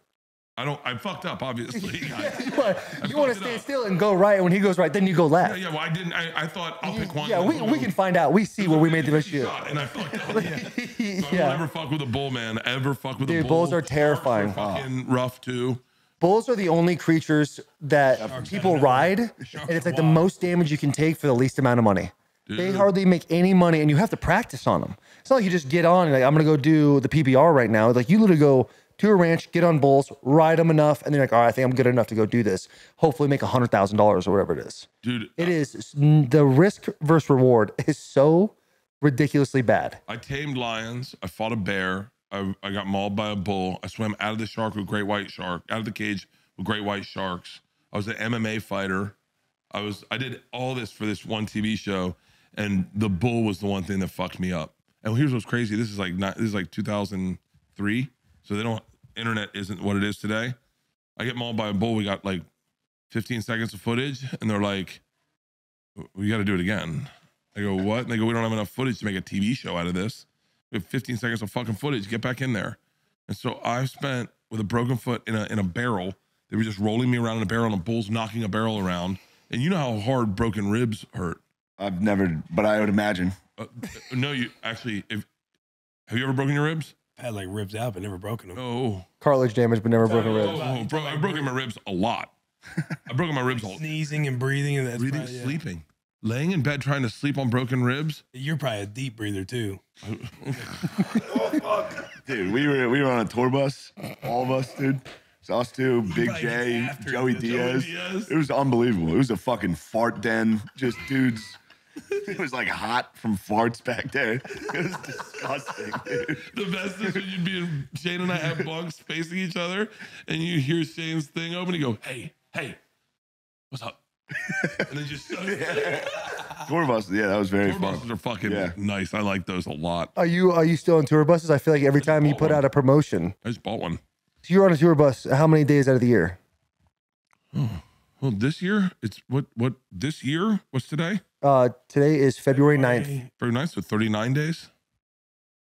I fucked up, obviously. You want to stand still and go right. When he goes right, then you go left. Yeah, well, I didn't. I thought I'll pick one. Yeah, we can find out. We see where we made the issue. And I fucked up. So I will never fuck with a bull, man. Ever fuck with a bull. Dude, bulls are terrifying. Fucking rough, too. Bulls are the only creatures that people ride. And it's like the most damage you can take for the least amount of money. Dude. They hardly make any money, and you have to practice on them. It's not like you just get on and like, I'm going to go do the PBR right now. Like, you literally go to a ranch, get on bulls, ride them enough, and they're like, all right, I think I'm good enough to go do this. Hopefully make $100,000 or whatever it is. Dude, it is, the risk versus reward is so ridiculously bad. I tamed lions. I fought a bear. I got mauled by a bull. I swam out of the shark with great white shark, out of the cage with great white sharks. I was an MMA fighter. I did all this for this one TV show, and the bull was the one thing that fucked me up. And here's what's crazy. This is like 2003. So internet isn't what it is today. I get mauled by a bull. We got like 15 seconds of footage and they're like, we got to do it again. I go, what? And they go, we don't have enough footage to make a TV show out of this. We have 15 seconds of fucking footage, get back in there. And so I spent with a broken foot in a barrel. They were just rolling me around in a barrel and the bull's knocking a barrel around. And you know how hard broken ribs hurt. I've never, but I would imagine. No, you actually, have you ever broken your ribs? I had like ribs out, but never broken them. Oh, cartilage damage, but never broken ribs. Oh, bro, I've broken my ribs a lot. I've broken my ribs a lot. Sneezing and breathing, and that's breathing, probably, sleeping, laying in bed trying to sleep on broken ribs. You're probably a deep breather too. Oh fuck, dude, we were on a tour bus, all of us, dude. Us too, Big J, Joey Diaz. It was unbelievable. It was a fucking fart den, just dudes. It was like hot from farts back there. It was disgusting, dude. The best is when you'd be in, Shane and I have bunks facing each other, and you hear Shane's thing open, and you go, hey, hey, what's up? And then just tour buses. Yeah, that was very fun. Tour buses are fucking nice. I like those a lot. Are you still on tour buses? I feel like every time you put out a promotion. I just bought one. So you're on a tour bus how many days out of the year? Oh, well, this year, it's what this year? What's today? Today is February 9th. February 9th, so 39 days.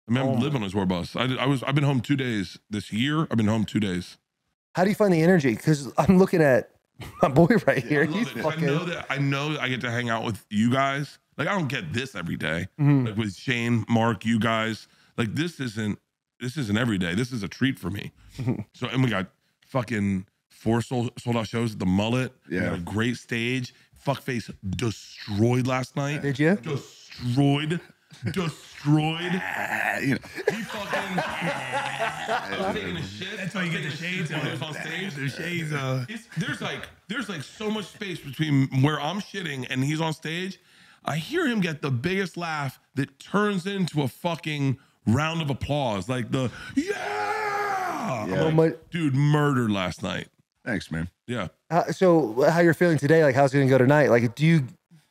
I mean, I'm living on a tour bus. I've been home 2 days this year. I've been home 2 days. How do you find the energy? Because I'm looking at my boy right here. He's fucking... I know that I get to hang out with you guys. Like, I don't get this every day. Mm-hmm. Like with Shane, Mark, you guys. Like, this isn't every day. This is a treat for me. Mm-hmm. So, and we got fucking 4 sold-out shows at the Mullet. Yeah. We got a great stage. Fuckface destroyed last night. Did you? Destroyed. You know. He fucking was taking a shit. That's why you get the shades on. It was on stage. The shades on. There's like so much space between where I'm shitting and he's on stage. I hear him get the biggest laugh that turns into a fucking round of applause. Like the yeah. Like, dude, murdered last night. Thanks, man. Yeah. So how you're feeling today? Like, how's it gonna go tonight? Like, are you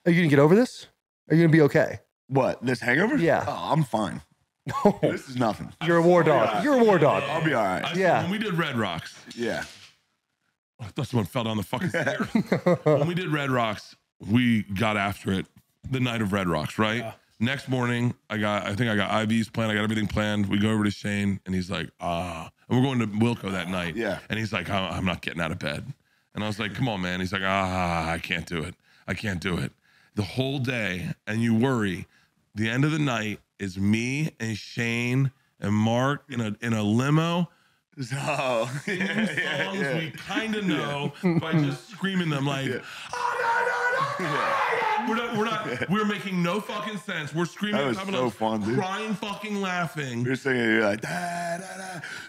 gonna get over this? Are you gonna be okay? What, this hangover? Yeah. Oh, I'm fine. No. This is nothing. You're a war dog. Right. You're a war dog. I'll be all right. When we did Red Rocks. Yeah. I thought someone fell down the fucking stairs. When we did Red Rocks, we got after it the night of Red Rocks, right? Next morning, I think I got IVs planned. I got everything planned. We go over to Shane and he's like, and we're going to Wilco that night. Yeah. And he's like, I'm not getting out of bed. And I was like, come on, man. He's like, I can't do it. I can't do it. The whole day. And you worry. The end of the night is me and Shane and Mark in a limo. Oh, songs we kind of know by just screaming them like, oh, no, no, no. Yeah. We're making no fucking sense. We're screaming. That was so fun, dude. Crying, fucking laughing. You're singing, you're like, da, da, da,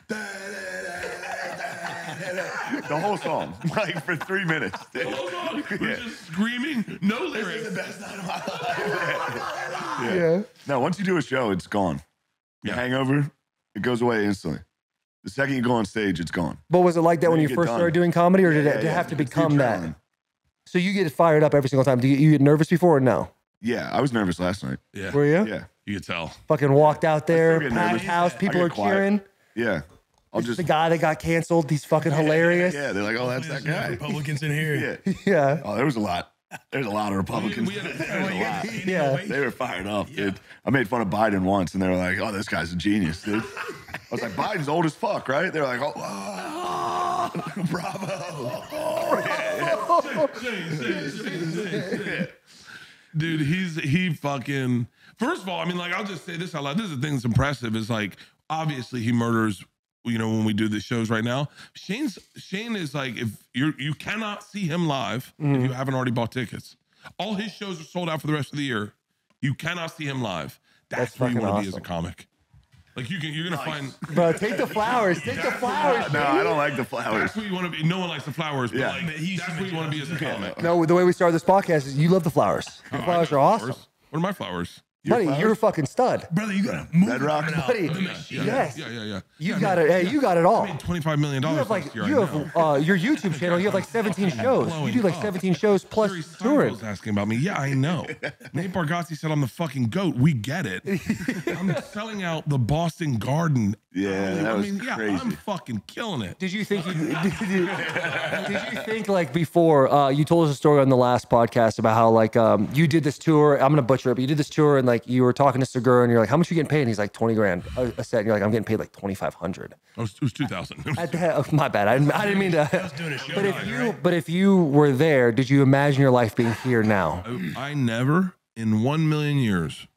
da, da, da. The whole song, like for 3 minutes. Dude. The whole song, we're just screaming, no lyrics. This is the best night of my life. Yeah. No, once you do a show, it's gone. The hangover, it goes away instantly. The second you go on stage, it's gone. But was it like that when you first started doing comedy, or did it have to become that? So you get fired up every single time. Do you get nervous before or no? Yeah, I was nervous last night. Yeah. Were you? Yeah. You could tell. Fucking walked out there, packed house, people are cheering. Yeah. It's the guy that got canceled. He's fucking hilarious. Yeah, they're like, oh, that's that guy. Republicans in here. Yeah. Oh, there was a lot. There's a lot of Republicans. There was a lot. Yeah. They were fired up, dude. I made fun of Biden once, and they were like, oh, this guy's a genius, dude. I was like, Biden's old as fuck, right? They're like, oh, bravo. Oh, yeah. Dude, he fucking... First of all, I mean, like, I'll just say this out loud. This is the thing that's impressive is, like, obviously he murders... You know, when we do the shows right now, Shane is like, if you cannot see him live if you haven't already bought tickets. All his shows are sold out for the rest of the year. You cannot see him live. That's where you want to be as a comic. Like you're gonna find. Bro, take the flowers. Take the flowers. No, I don't like the flowers. That's what you want to be. No one likes the flowers. But like, that's what you want to be as a comic. No, the way we started this podcast is you love the flowers. The flowers are awesome. What are my flowers? Buddy, you're a fucking stud. Brother, you got to move Red Rock. Buddy, yes. Yeah. You got it. Hey, you got it all. I made $25 million last year. You have your YouTube channel. You have like 17 shows. You do like 17 shows plus touring. Asking about me. Yeah, I know. Nate Bargatze said I'm the fucking goat. We get it. I'm selling out the Boston Garden. Yeah, that was crazy. I'm fucking killing it. Did you think did you think like before you told us a story on the last podcast about how like you did this tour. I'm gonna butcher it, but you did this tour and like you were talking to Segura and you're like, how much are you getting paid? And he's like, 20 grand a set. And you're like, I'm getting paid like 2,500. Oh, it was 2,000. My bad. I didn't mean to. I was doing a show but if you were there, did you imagine your life being here now? I never in 1,000,000 years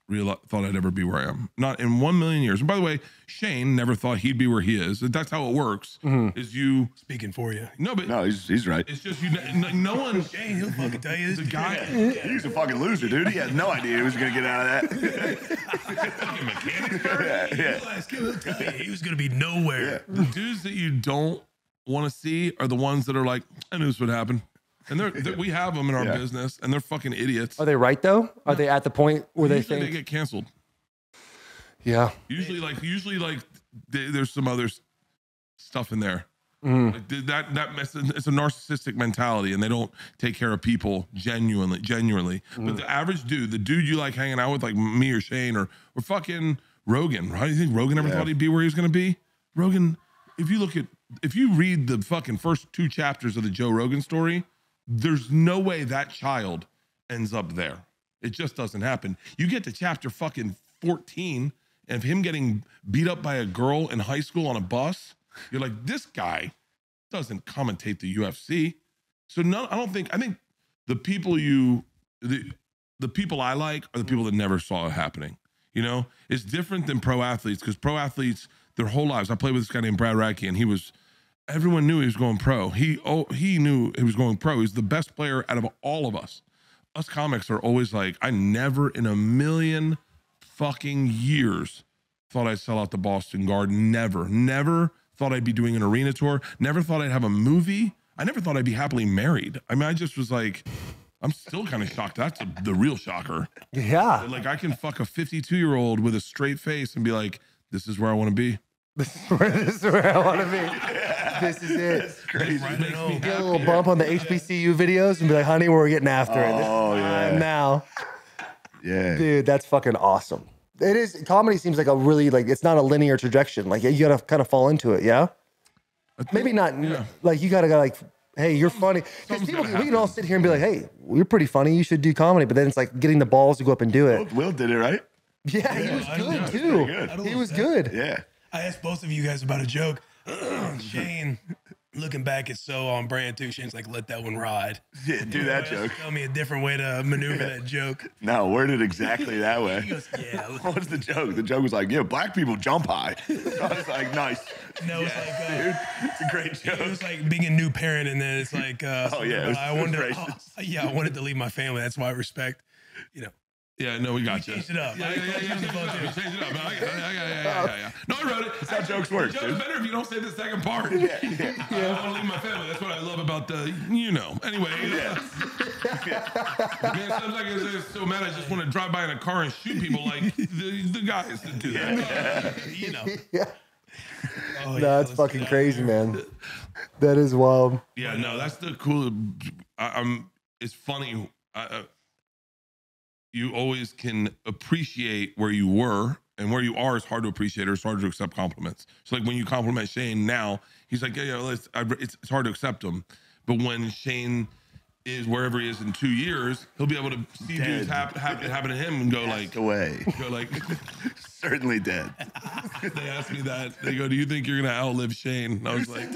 thought I'd ever be where I am. Not in 1,000,000 years. And by the way, Shane never thought he'd be where he is. That's how it works. Mm-hmm. Is you speaking for you? No, but no, he's right. It's just you. No one. Shane, he'll fucking tell you. The guy. He's a fucking loser, dude. He had no idea he was gonna get out of that. Fucking mechanic. He was gonna be nowhere. Yeah. The dudes that you don't want to see are the ones that are like, I knew this would happen. And they're, we have them in our business, and they're fucking idiots. Are they right, though? Are they at the point where usually they think? They get canceled. Yeah. Usually, like, there's some other stuff in there. Like, it's a narcissistic mentality, and they don't take care of people genuinely. But the average dude, the dude you like hanging out with, like me or Shane or fucking Rogan, right? You think Rogan ever thought he'd be where he was going to be? Rogan, if you read the fucking first two chapters of the Joe Rogan story, there's no way that child ends up there. It just doesn't happen. You get to chapter fucking 14 of him getting beat up by a girl in high school on a bus. You're like, this guy doesn't commentate the UFC. So no, I think the people the people I like are the people that never saw it happening. You know, it's different than pro athletes, because pro athletes, their whole lives. I played with this guy named Brad Radke, and everyone knew he was going pro. He knew he was going pro. He's the best player out of all of us. Us comics are always like, I never in a million fucking years thought I'd sell out the Boston Garden. Never thought I'd be doing an arena tour. Never thought I'd have a movie. I never thought I'd be happily married. I mean, I just was like, I'm still kind of shocked. That's the real shocker. Yeah. But like, I can fuck a 52-year-old with a straight face and be like, this is where I want to be. This is where I want to be. Yeah. This is it. That's crazy. Right, makes me get a little bump on the HBCU videos and be like, honey, we're getting after it. Oh, yeah. Now. Yeah. Dude, that's fucking awesome. It is. Comedy seems like a really, like, it's not a linear trajectory. Like, you gotta kind of fall into it, yeah? Maybe not, like, you gotta go, like, hey, you're funny. Because people, we can all sit here and be like, hey, you're pretty funny, you should do comedy. But then it's like getting the balls to go up and do it. Will did it, right? Yeah, he was good, too. He was good. Yeah. I asked both of you guys about a joke. Shane, looking back, it's so on brand, too. Shane's like, let that one ride. Yeah, do that joke. Tell me a different way to maneuver that joke. No, word it exactly that way. He goes, yeah. What's the joke? The joke was like, yeah, black people jump high. I was like, nice. No, dude, it's a great joke. It was like being a new parent, and then it's like, oh, yeah, I wanted to leave my family. That's my respect, you know. Yeah, no, we got you. Changed it up. Yeah. No, I wrote it. That's how jokes work. Jokes are better if you don't say the second part. Yeah. I want to leave my family. That's what I love about the, you know. Anyway. Man, sometimes I'm so mad I just want to drive by in a car and shoot people like the guys that do that. You know. Yeah. Oh, no, that's fucking crazy, man. That is wild. Yeah, no, that's the cool. It's funny. You always can appreciate where you were, and where you are is hard to appreciate, or it's hard to accept compliments. So like when you compliment Shane now, he's like, it's hard to accept him. But when Shane is wherever he is in 2 years, he'll be able to see things happen to him and go like, certainly dead. They asked me that. They go, do you think you're gonna outlive Shane? And I was like,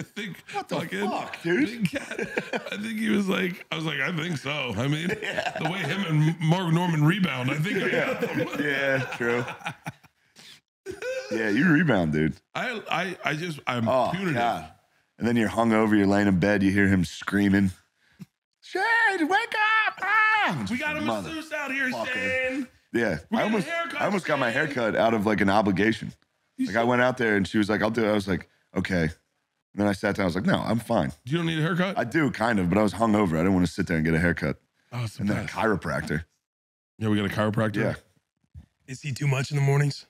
I think, what the fuck, dude? I think he was like, I think so. I mean, the way him and Mark Norman rebound, I think true. Yeah, you rebound, dude. I'm punitive. God. And then you're hungover, you're laying in bed, you hear him screaming, Shane, wake up! Ah! We got a masseuse out here, Shane. Yeah, I almost got my haircut out of like an obligation. Like I went out there and she was like, I'll do it. I was like, okay. And then I sat down. I was like, no, I'm fine. You don't need a haircut? I do, kind of, but I was hungover. I didn't want to sit there and get a haircut. Oh, and then a chiropractor. Yeah, we got a chiropractor? Yeah. Is he too much in the mornings?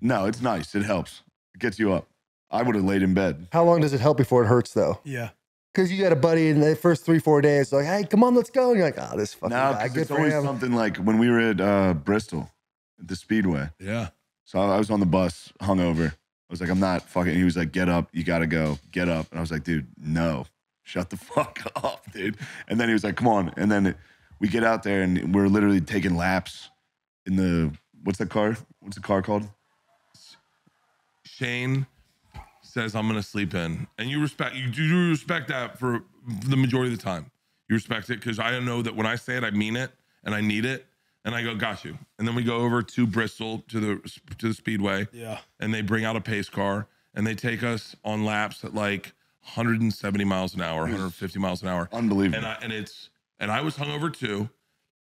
No, it's nice. It helps. It gets you up. I would have laid in bed. How long does it help before it hurts, though? Yeah. Because you got a buddy in the first 3-4 days, like, hey, come on, let's go. And you're like, oh, this fucking guy. It's always something like when we were at Bristol, at the Speedway. Yeah. So I was on the bus, hungover. I was like, I'm not fucking. He was like, get up. You got to go. Get up. And I was like, dude, no. Shut the fuck up, dude. And then he was like, come on. And then we get out there and we're literally taking laps in the, what's that car? What's the car called? Shane says, I'm going to sleep in. And you do respect that for the majority of the time. You respect it because I know that when I say it, I mean it and I need it. And I go, got you. And then we go over to Bristol, to the Speedway. Yeah. And they bring out a pace car, and they take us on laps at like 170 miles an hour, 150 miles an hour. Unbelievable. And I was hungover too.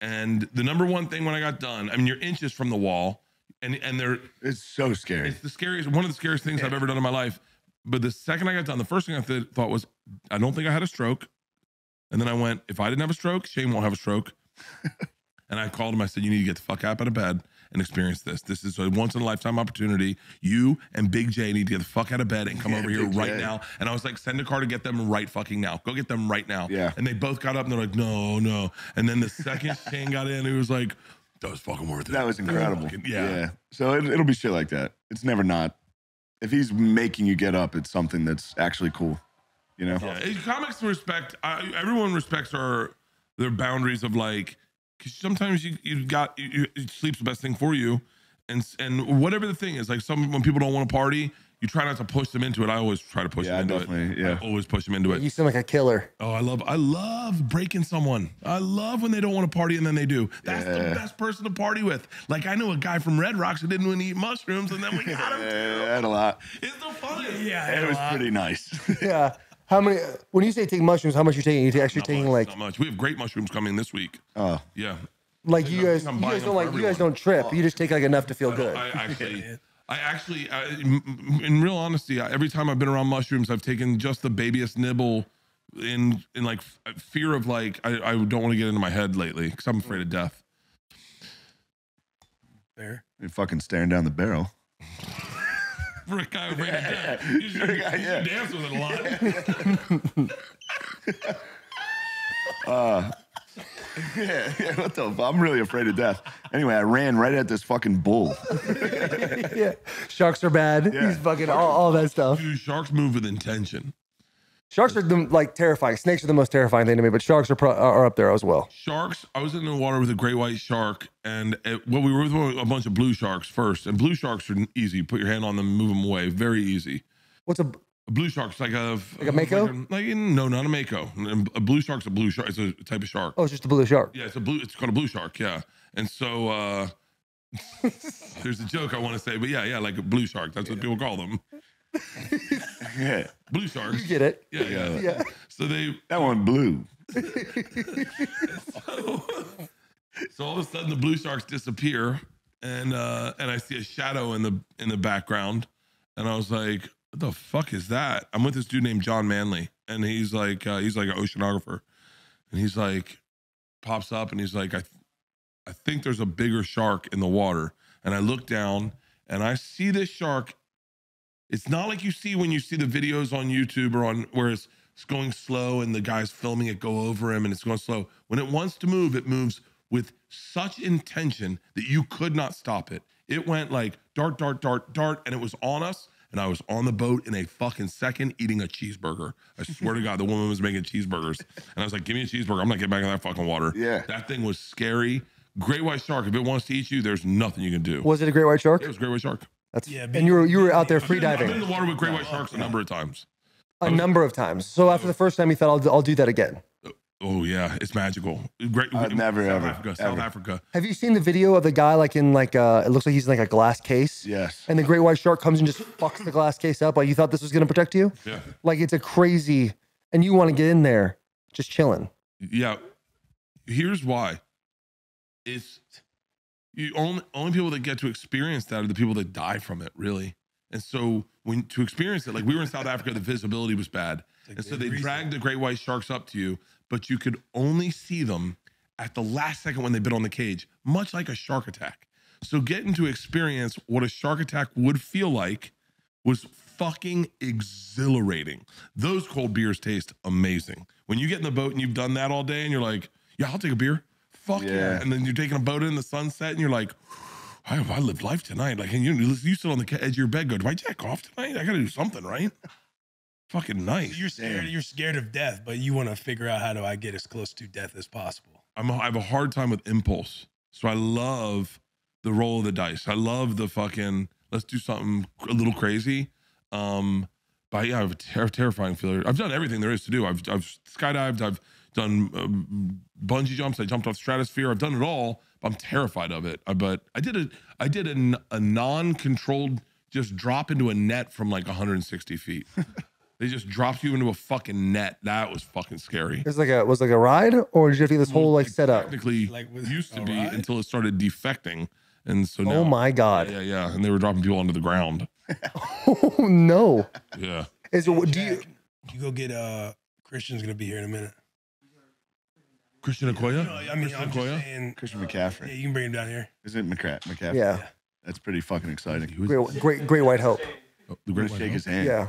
And the number one thing when I got done, I mean, you're inches from the wall, and it's so scary. It's the scariest, one of the scariest things I've ever done in my life. But the second I got done, the first thing I thought was, I don't think I had a stroke. And then I went, if I didn't have a stroke, Shane won't have a stroke. And I called him. I said, you need to get the fuck up out of bed and experience this. This is a once-in-a-lifetime opportunity. You and Big J need to get the fuck out of bed and come over here right now. And I was like, send a car to get them right fucking now. Go get them right now. Yeah. And they both got up and they're like, no, no. And then the second Shane got in, he was like, that was fucking worth it. That was incredible. Yeah. So it'll be shit like that. It's never not. If he's making you get up, it's something that's actually cool. You know? Yeah. Comics respect, everyone respects their boundaries of like, because sometimes sleep's the best thing for you, and whatever the thing is, like when people don't want to party, you try not to push them into it. I always try to push them into it. Yeah, I always push them into it. You sound like a killer. Oh, I love breaking someone. I love when they don't want to party and then they do. That's the best person to party with. Like I knew a guy from Red Rocks who didn't want to eat mushrooms, and then we got him. Had a lot. It's the funniest. Yeah, it was pretty nice. Yeah. How many, when you say take mushrooms, how much you taking? You actually taking like? Not much. We have great mushrooms coming this week. Oh. Yeah. Like you guys don't like, you guys don't trip. Oh. You just take like enough to feel good. I actually, in real honesty, every time I've been around mushrooms, I've taken just the babyest nibble in like fear of like, I don't want to get into my head lately because I'm afraid of death. Fair. You're fucking staring down the barrel. For a guy who you should dance with it a lot. What the fuck? I'm really afraid of death. Anyway, I ran right at this fucking bull. Yeah, sharks are bad. Yeah. He's fucking all that stuff. Dude, sharks move with intention. Sharks are like terrifying. Snakes are the most terrifying thing to me, but sharks are up there as well. Sharks. I was in the water with a great white shark, and we were with a bunch of blue sharks first. And blue sharks are easy. Put your hand on them, move them away. Very easy. What's a blue shark's like a mako? No, not a mako. A blue shark's a blue shark. It's a type of shark. Oh, it's just a blue shark. Yeah, it's called a blue shark. Yeah, and so there's a joke I want to say, but yeah, like a blue shark. That's what people call them. Yeah, blue sharks. You get it? Yeah. So that one blew. so all of a sudden the blue sharks disappear, and I see a shadow in the background, and I was like, "What the fuck is that?" I'm with this dude named John Manley, and he's like an oceanographer, and he's like, pops up, and he's like, "I think there's a bigger shark in the water," and I look down, and I see this shark. It's not like you see when you see the videos on YouTube or on where it's going slow and the guy's filming it go over him and it's going slow. When it wants to move, it moves with such intention that you could not stop it. It went like dart, dart, dart, dart, and it was on us. And I was on the boat in a fucking second eating a cheeseburger. I swear to God, the woman was making cheeseburgers. And I was like, give me a cheeseburger. I'm not getting back in that fucking water. Yeah. That thing was scary. Great white shark. If it wants to eat you, there's nothing you can do. Was it a great white shark? It was a great white shark. That's, yeah, and you were out there free diving. I've been in the water with great white sharks a number of times. So after the first time, you thought, I'll do that again. Oh yeah, it's magical. South Africa. Have you seen the video of the guy like in like it looks like he's in like a glass case? Yes. And the great white shark comes and just fucks the glass case up. Like you thought this was gonna protect you? Yeah. Like it's a crazy, and you want to get in there, just chilling. Yeah. Here's why. Only people that get to experience that are the people that die from it, really. And so when to experience it, like we were in South Africa, the visibility was bad. Like and so they dragged the great white sharks up to you, but you could only see them at the last second when they bit on the cage, much like a shark attack. So getting to experience what a shark attack would feel like was fucking exhilarating. Those cold beers taste amazing. When you get in the boat and you've done that all day and you're like, yeah, I'll take a beer. Fuck yeah. And then you're taking a boat in the sunset and you're like, I lived life tonight. Like, and you sit on the edge of your bed, go, do I jack off tonight? I gotta do something, right? Fucking nice. So you're scared of death, but you want to figure out how do I get as close to death as possible. I have a hard time with impulse. So I love the roll of the dice. I love the fucking, let's do something a little crazy. But yeah, I have a terrifying failure. I've done everything there is to do. I've skydived, I've done bungee jumps. I jumped off stratosphere. I've done it all. But I'm terrified of it. But I did a non-controlled just drop into a net from like 160 feet. They just dropped you into a fucking net. That was fucking scary. It was like a ride, or did you have to do this whole like setup? Technically, like used to be ride? Until it started defecting, and so now. Oh my God. Yeah. And they were dropping people onto the ground. Oh no. Yeah. Is it, do you go get Christian's gonna be here in a minute. Christian Okoye? No, I mean, Christian Okoye? Christian McCaffrey. Yeah, you can bring him down here. Is it McCaffrey? Yeah. That's pretty fucking exciting. Great white hope. Oh, the great white shake hope. His hand. Yeah.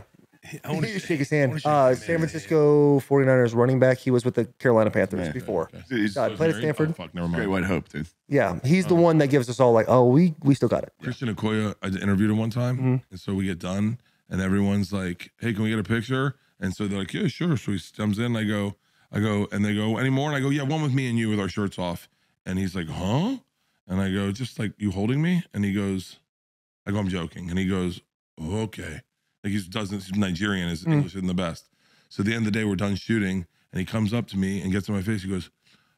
I want to shake his hand. San Francisco 49ers running back. He was with the Carolina Panthers before. Okay. God, played at Stanford. Oh, fuck, never mind. Great white hope, dude. Yeah, he's the one that gives us all like, oh, we still got it. Christian Okoye, I interviewed him one time, and so we get done, and everyone's like, hey, can we get a picture? And so they're like, yeah, sure. So he comes in, I go, and they go, any more? And I go, yeah, one with me and you with our shirts off. And he's like, huh? And I go, just like you holding me? And he goes, I go, I'm joking. And he goes, oh, okay. Like he's Nigerian, his English isn't the best. So at the end of the day, we're done shooting, and he comes up to me and gets in my face. He goes,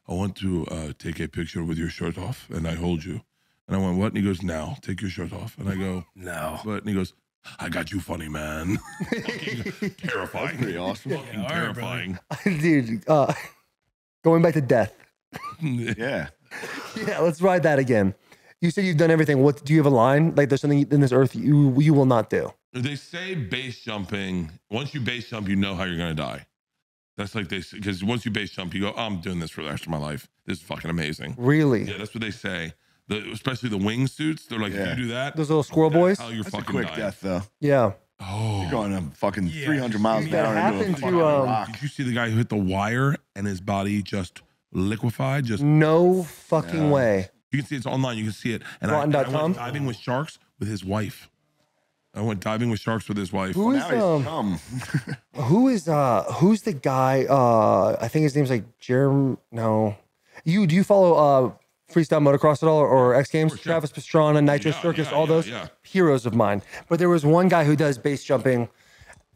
I want to take a picture with your shirt off, and I hold you. And I went, what? And he goes, now, take your shirt off. And I go, no. But, and he goes, I got you, funny man. Terrifying. Pretty awesome. Fucking terrifying. Dude, going back to death. Yeah. Yeah, let's ride that again. You said you've done everything. What do you have a line? Like there's something in this earth you will not do. They say base jumping. Once you base jump, you know how you're gonna die. That's like they say, because once you base jump, you go, oh, I'm doing this for the rest of my life. This is fucking amazing. Really? Yeah, that's what they say. Especially the wingsuits. They're like, if you do that, those little squirrel boys. How you're fucking quick dying. Death though. Yeah. Oh, you're going up fucking 300 miles down into a rock. Did you see the guy who hit the wire and his body just liquefied? Just no fucking way. You can see it's online. You can see it. And I went diving with sharks with his wife. Who is who's the guy? I think his name's like Jeremy. No, do you follow freestyle motocross at all, or X Games? Travis Pastrana, Nitro Circus, all those heroes of mine. But there was one guy who does base jumping.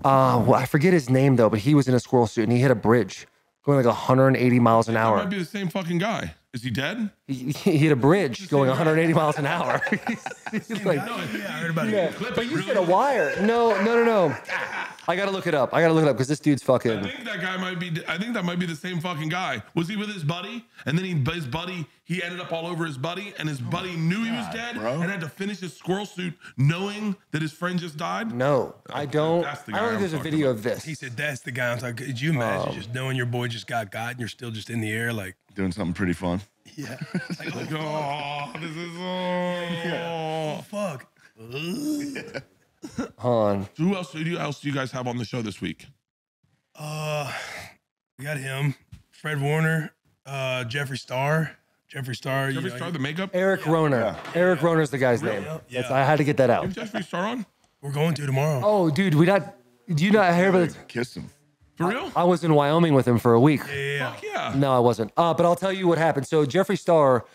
Well, I forget his name though, but he was in a squirrel suit and he hit a bridge going like 180 miles an hour. That might be the same fucking guy. Is he dead? He hit a bridge going 180 miles an hour. He's like, I heard about it. But you said a wire. No. I gotta look it up. Because this dude's fucking. I think that might be the same fucking guy. Was he with his buddy? And then he ended up all over his buddy, and his buddy knew he was dead and had to finish his squirrel suit knowing that his friend just died. No, I don't. I don't think there's a video of this. He said that's the guy. I'm like, could you imagine just knowing your boy just got and you're still just in the air like. Doing something pretty fun. Yeah. Like, oh, this is fuck. Yeah. On. Who else do you guys have on the show this week? We got him, Fred Warner, Jeffree Star. Jeffree Star, the makeup. Eric Rohner. Yeah. Eric Rohner's the guy's name. Yeah. I had to get that out. You have Jeffree Star on? We're going to tomorrow. Oh, dude, do you not hear about it? Kiss him. For real? I was in Wyoming with him for a week. Yeah. Fuck yeah. No, I wasn't. But I'll tell you what happened. So Jeffree Star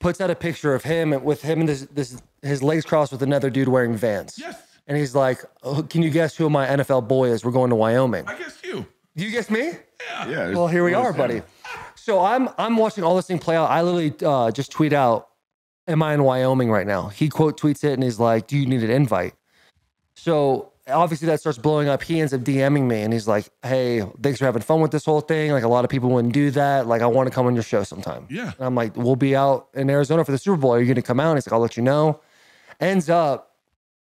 puts out a picture of him with him and his legs crossed with another dude wearing Vans. Yes. And he's like, oh, can you guess who my NFL boy is? We're going to Wyoming. I guessed you. You guessed me? Yeah. Well, here we are, buddy. So I'm watching all this thing play out. I literally just tweet out, am I in Wyoming right now? He quote tweets it and he's like, do you need an invite? So obviously that starts blowing up. He ends up DMing me and he's like, hey, thanks for having fun with this whole thing. Like a lot of people wouldn't do that. Like I want to come on your show sometime. Yeah. And I'm like, we'll be out in Arizona for the Super Bowl. Are you going to come out? And he's like, I'll let you know.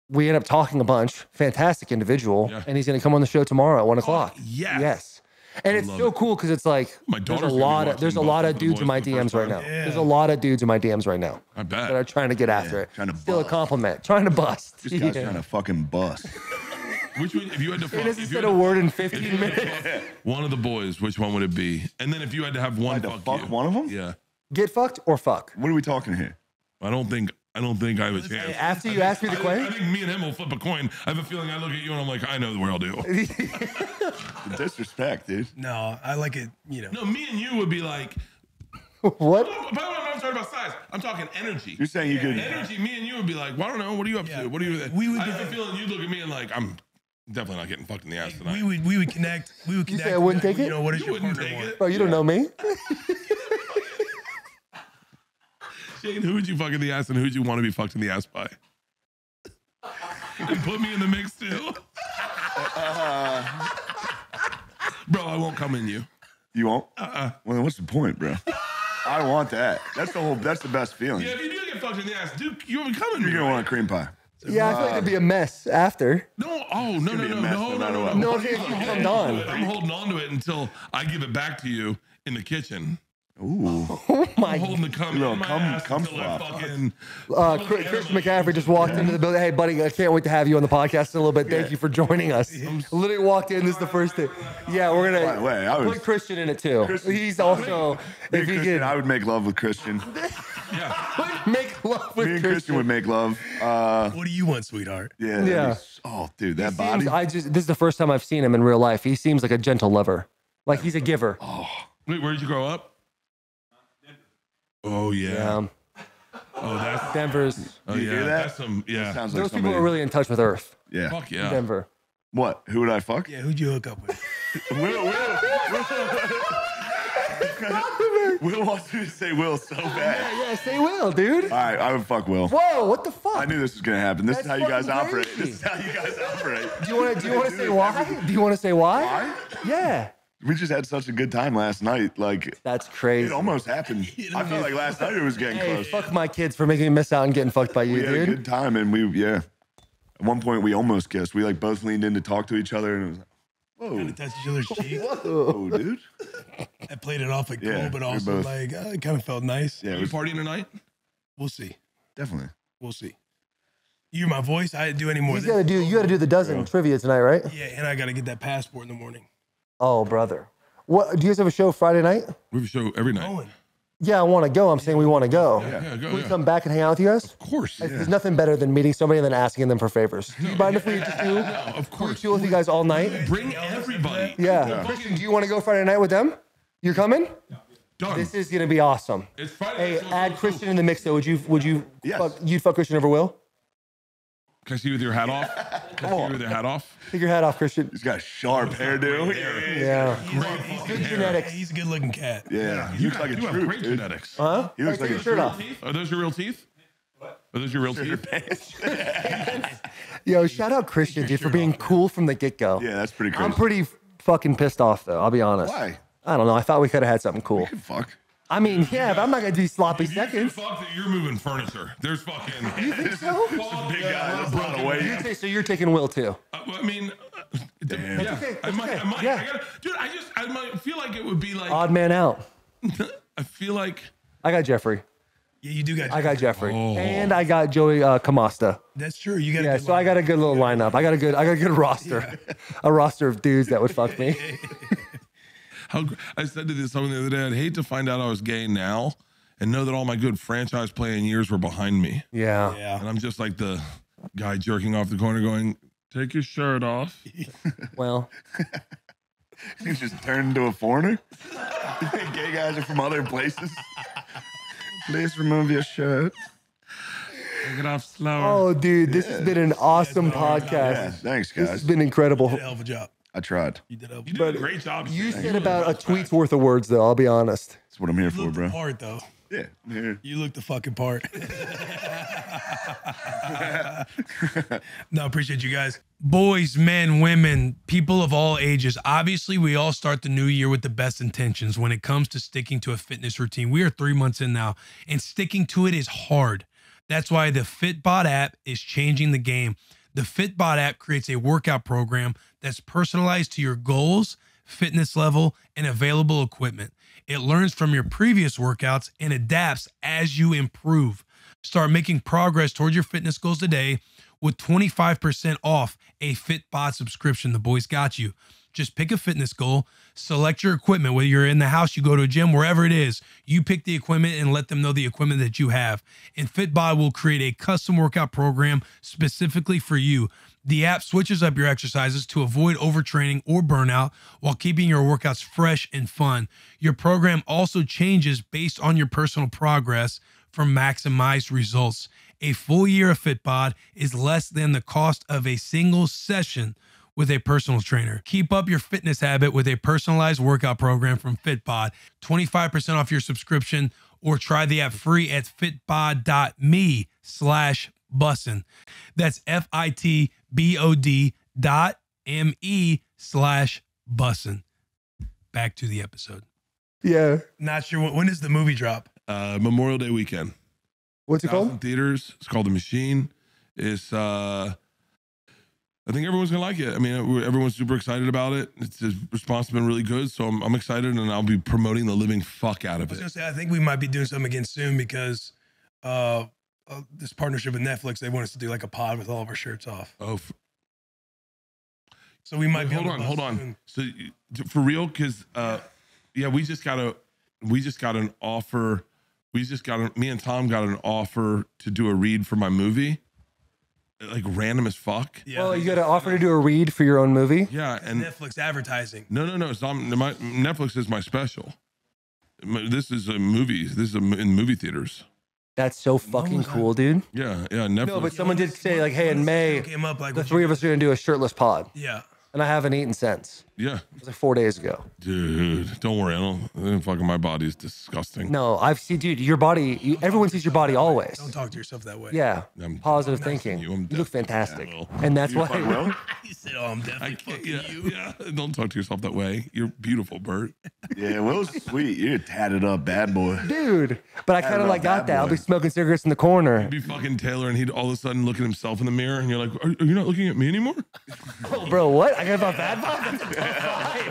We end up talking a bunch. Fantastic individual. Yeah. And he's going to come on the show tomorrow at 1 o'clock. Yes. And it's so cool because it's like there's a lot of dudes in my DMs right now. Yeah. There's a lot of dudes in my DMs right now. I bet. That are trying to get after it. Trying to bust. Still a compliment. Trying to bust. This guy's trying to fucking bust. Which one, if you had to fuck, he said a word in 15 minutes. One of the boys, which one would it be? And then if you had to have one fuck one of them? Yeah. Get fucked or fuck? What are we talking here? I don't think I have a chance. After you ask me the question? I think me and him will flip a coin. I have a feeling I look at you and I'm like, I know where I'll do. Disrespect, dude. No, I like it, you know. No, me and you would be like. What? By the way, I'm not talking about size. I'm talking energy. You're saying you could. Energy, me and you would be like, well, I don't know. What are you up to? What are you. I have a feeling you'd look at me and like, I'm definitely not getting fucked in the ass tonight. We would connect. You say I wouldn't take it? You know, what is your partner want? Bro, you don't know me. Shane, who would you fuck in the ass and who would you want to be fucked in the ass by? And put me in the mix too. Bro, I won't come in you. You won't? Well, then what's the point, bro? I want that. That's the best feeling. Yeah, if you do get fucked in the ass, dude, you'll be coming. You're going to want a cream pie. Yeah, I feel like it'd be a mess after. No, no, no. I'm holding on to it until I give it back to you in the kitchen. Ooh. Oh my. I'm holding the cum in my ass until I fucking... Chris McCaffrey just walked into the building. Hey, buddy, I can't wait to have you on the podcast in a little bit. Thank you for joining us. Literally walked in. This is the first thing. Yeah, we're going to put Christian in it, too. He's also... If he did, I would make love with Christian. Yeah. Make love with Christian. Me and Christian would make love. What do you want, sweetheart? Yeah. Yeah. Oh, dude, that body. This is the first time I've seen him in real life. He seems like a gentle lover. Like, he's a giver. Oh. Wait, where did you grow up? Oh yeah. Oh, that's Denver's. Oh yeah. Hear that? That's some, yeah. That like those people are really in touch with Earth. Yeah. Fuck yeah. Denver. What? Who would I fuck? Yeah. Who'd you hook up with? Will wants me to say Will so bad. Yeah, yeah, say Will, dude. All right, I would fuck Will. Whoa, what the fuck? I knew this was gonna happen. This is how you guys operate. This is how you guys operate. Do you want to say why? Do you want to say why? Why? Yeah. We just had such a good time last night. Like, that's crazy. It almost happened. I felt like last night it was getting close. Fuck my kids for making me miss out on getting fucked by you, dude. We had a good time, and we, yeah. At one point, we almost kissed. We, like, both leaned in to talk to each other, and it was like, whoa. Kind of touched each other's cheek. Whoa, dude. I played it off like cool, but also, like, it kind of felt nice. Yeah, you partying tonight? We'll see. Definitely. We'll see. You hear my voice? I didn't do any more. You got to do the dozen trivia tonight, right? Yeah, and I got to get that passport in the morning. Oh, brother. What, do you guys have a show Friday night? We have a show every night. Going. Yeah, I want to go. I'm saying we want to go. Yeah, go. Can we come back and hang out with you guys? Of course. Yeah. There's nothing better than meeting somebody and then asking them for favors. Do you mind if we just do? No, of course. We chill with you guys all night. Bring everybody. Yeah. Christian, do you want to go Friday night with them? You're coming? Yeah. Done. This is going to be awesome. It's Friday. Hey, add Christian in the mix, though. You'd fuck Christian over Will? Can I see you with your hat off? Can I see you with your hat off? Take your hat off, Christian. He's got a sharp hairdo. Yeah. He's good genetics. He's a good-looking cat. Yeah. He looks like a troop. You have great genetics. Huh? He looks like a shirt off. Are those your real teeth? What? Are those your real teeth? Yo, shout out Christian, dude, for being cool from the get-go. Yeah, that's pretty cool. I'm pretty fucking pissed off, though. I'll be honest. Why? I don't know. I thought we could have had something cool. Fuck. I mean, yeah, but I'm not going to do sloppy seconds. Fuck that, you're moving furniture. There's fucking... You think so? Big guy brought away. So you're taking Will, too? I mean... Damn. Yeah. Okay. Dude, I feel like it would be like... Odd man out. I feel like... I got Jeffrey. Yeah, you do got Jeffrey. I got Jeffrey. Oh. And I got Joey Kamasta. That's true. You got so I got a good little lineup. I got a good roster. Yeah. A roster of dudes that would fuck me. I said to someone the other day, I'd hate to find out I was gay now and know that all my good franchise playing years were behind me. Yeah. And I'm just like the guy jerking off the corner going, take your shirt off. Well. You just turned into a foreigner? You think gay guys are from other places? Please remove your shirt. Take it off slower. Oh, dude, this has been an awesome podcast. Yeah, thanks, guys. This has been incredible. You did a hell of a job. I tried. You did a great job. You said about a tweet's worth of words, though. I'll be honest. That's what I'm here for, bro. You looked the part, though. Yeah, I'm here. You looked the fucking part. No, appreciate you guys. Boys, men, women, people of all ages. Obviously, we all start the new year with the best intentions when it comes to sticking to a fitness routine. We are 3 months in now, and sticking to it is hard. That's why the Fitbod app is changing the game. The Fitbod app creates a workout program that's personalized to your goals, fitness level, and available equipment. It learns from your previous workouts and adapts as you improve. Start making progress toward your fitness goals today with 25% off a Fitbod subscription. The boys got you. Just pick a fitness goal, select your equipment, whether you're in the house, you go to a gym, wherever it is, you pick the equipment and let them know the equipment that you have. And Fitbod will create a custom workout program specifically for you. The app switches up your exercises to avoid overtraining or burnout while keeping your workouts fresh and fun. Your program also changes based on your personal progress for maximized results. A full year of Fitbod is less than the cost of a single session with a personal trainer. Keep up your fitness habit with a personalized workout program from Fitbod. 25% off your subscription or try the app free at fitbod.me/bussin. That's fitbod.me/bussin. Back to the episode. Yeah. Not sure, when does the movie drop? Memorial Day weekend. What's it called? Theaters. It's called The Machine. It's I think everyone's gonna like it. I mean, everyone's super excited about it. It's, his response has been really good, so I'm excited, and I'll be promoting the living fuck out of it. I was gonna say, I think we might be doing something again soon because this partnership with Netflix, they want us to do like a pod with all of our shirts off. Oh, so we might. Wait, hold on. So for real, because yeah, we just got an offer. Me and Tom got an offer to do a read for my movie. Like random as fuck. Yeah. Well, you got an offer to do a read for your own movie. Yeah, and Netflix advertising. No. It's not, Netflix is my special. This is a movie. This is in movie theaters. That's so fucking cool, dude. Yeah. Netflix. No, but someone did say like, hey, in May, the three of us are gonna do a shirtless pod. Yeah. And I haven't eaten since. Yeah. It was like 4 days ago. Dude, don't worry. Fucking my body is disgusting. No, I've seen, dude, your body, everyone sees your body always. Don't talk to yourself that way. Yeah. Positive thinking. You look fantastic. And that's why. You said, oh, I'm definitely fucking you. Yeah. Don't talk to yourself that way. You're beautiful, Bert. Yeah, well, sweet. You're a tatted up bad boy. Dude, but I kind of like got that. I'll be smoking cigarettes in the corner. You'd be fucking Taylor and he'd all of a sudden look at himself in the mirror and you're like, are you not looking at me anymore? Oh, bro, what? I got a bad vibe? That's a tough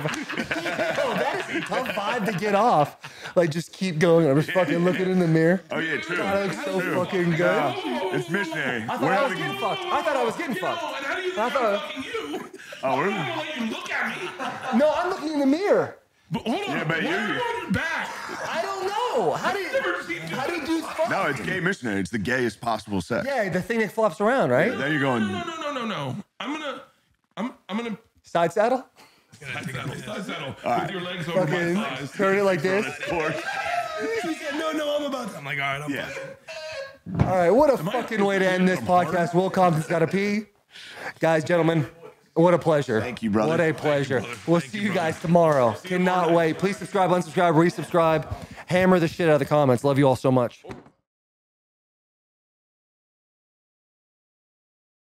vibe. Yo, that is a tough vibe to get off. Like, just keep going. I'm just fucking looking in the mirror. Oh, yeah, true. I look so fucking good. Yeah. It's missionary. I thought I was getting fucked. And how do you think I'm fucking you? Oh, we're not going to let you look at me. No, I'm looking in the mirror. But hold on. Yeah, but you're back. I don't know. How do you do fucking? No, it's gay missionary. It's the gayest possible sex. Yeah, the thing that flops around, right? Yeah, there you go. No. I'm gonna side saddle. Side saddle. Right. With your legs over my thighs. Turn it like this. She said, "No, I'm about to." I'm like, "All right, I'm." All right, what a fucking way to end this podcast. Will Compton's got to pee, guys, gentlemen. What a pleasure. Thank you, brother. What a pleasure. We'll see you guys tomorrow. Cannot wait. Please subscribe, unsubscribe, resubscribe. Hammer the shit out of the comments. Love you all so much.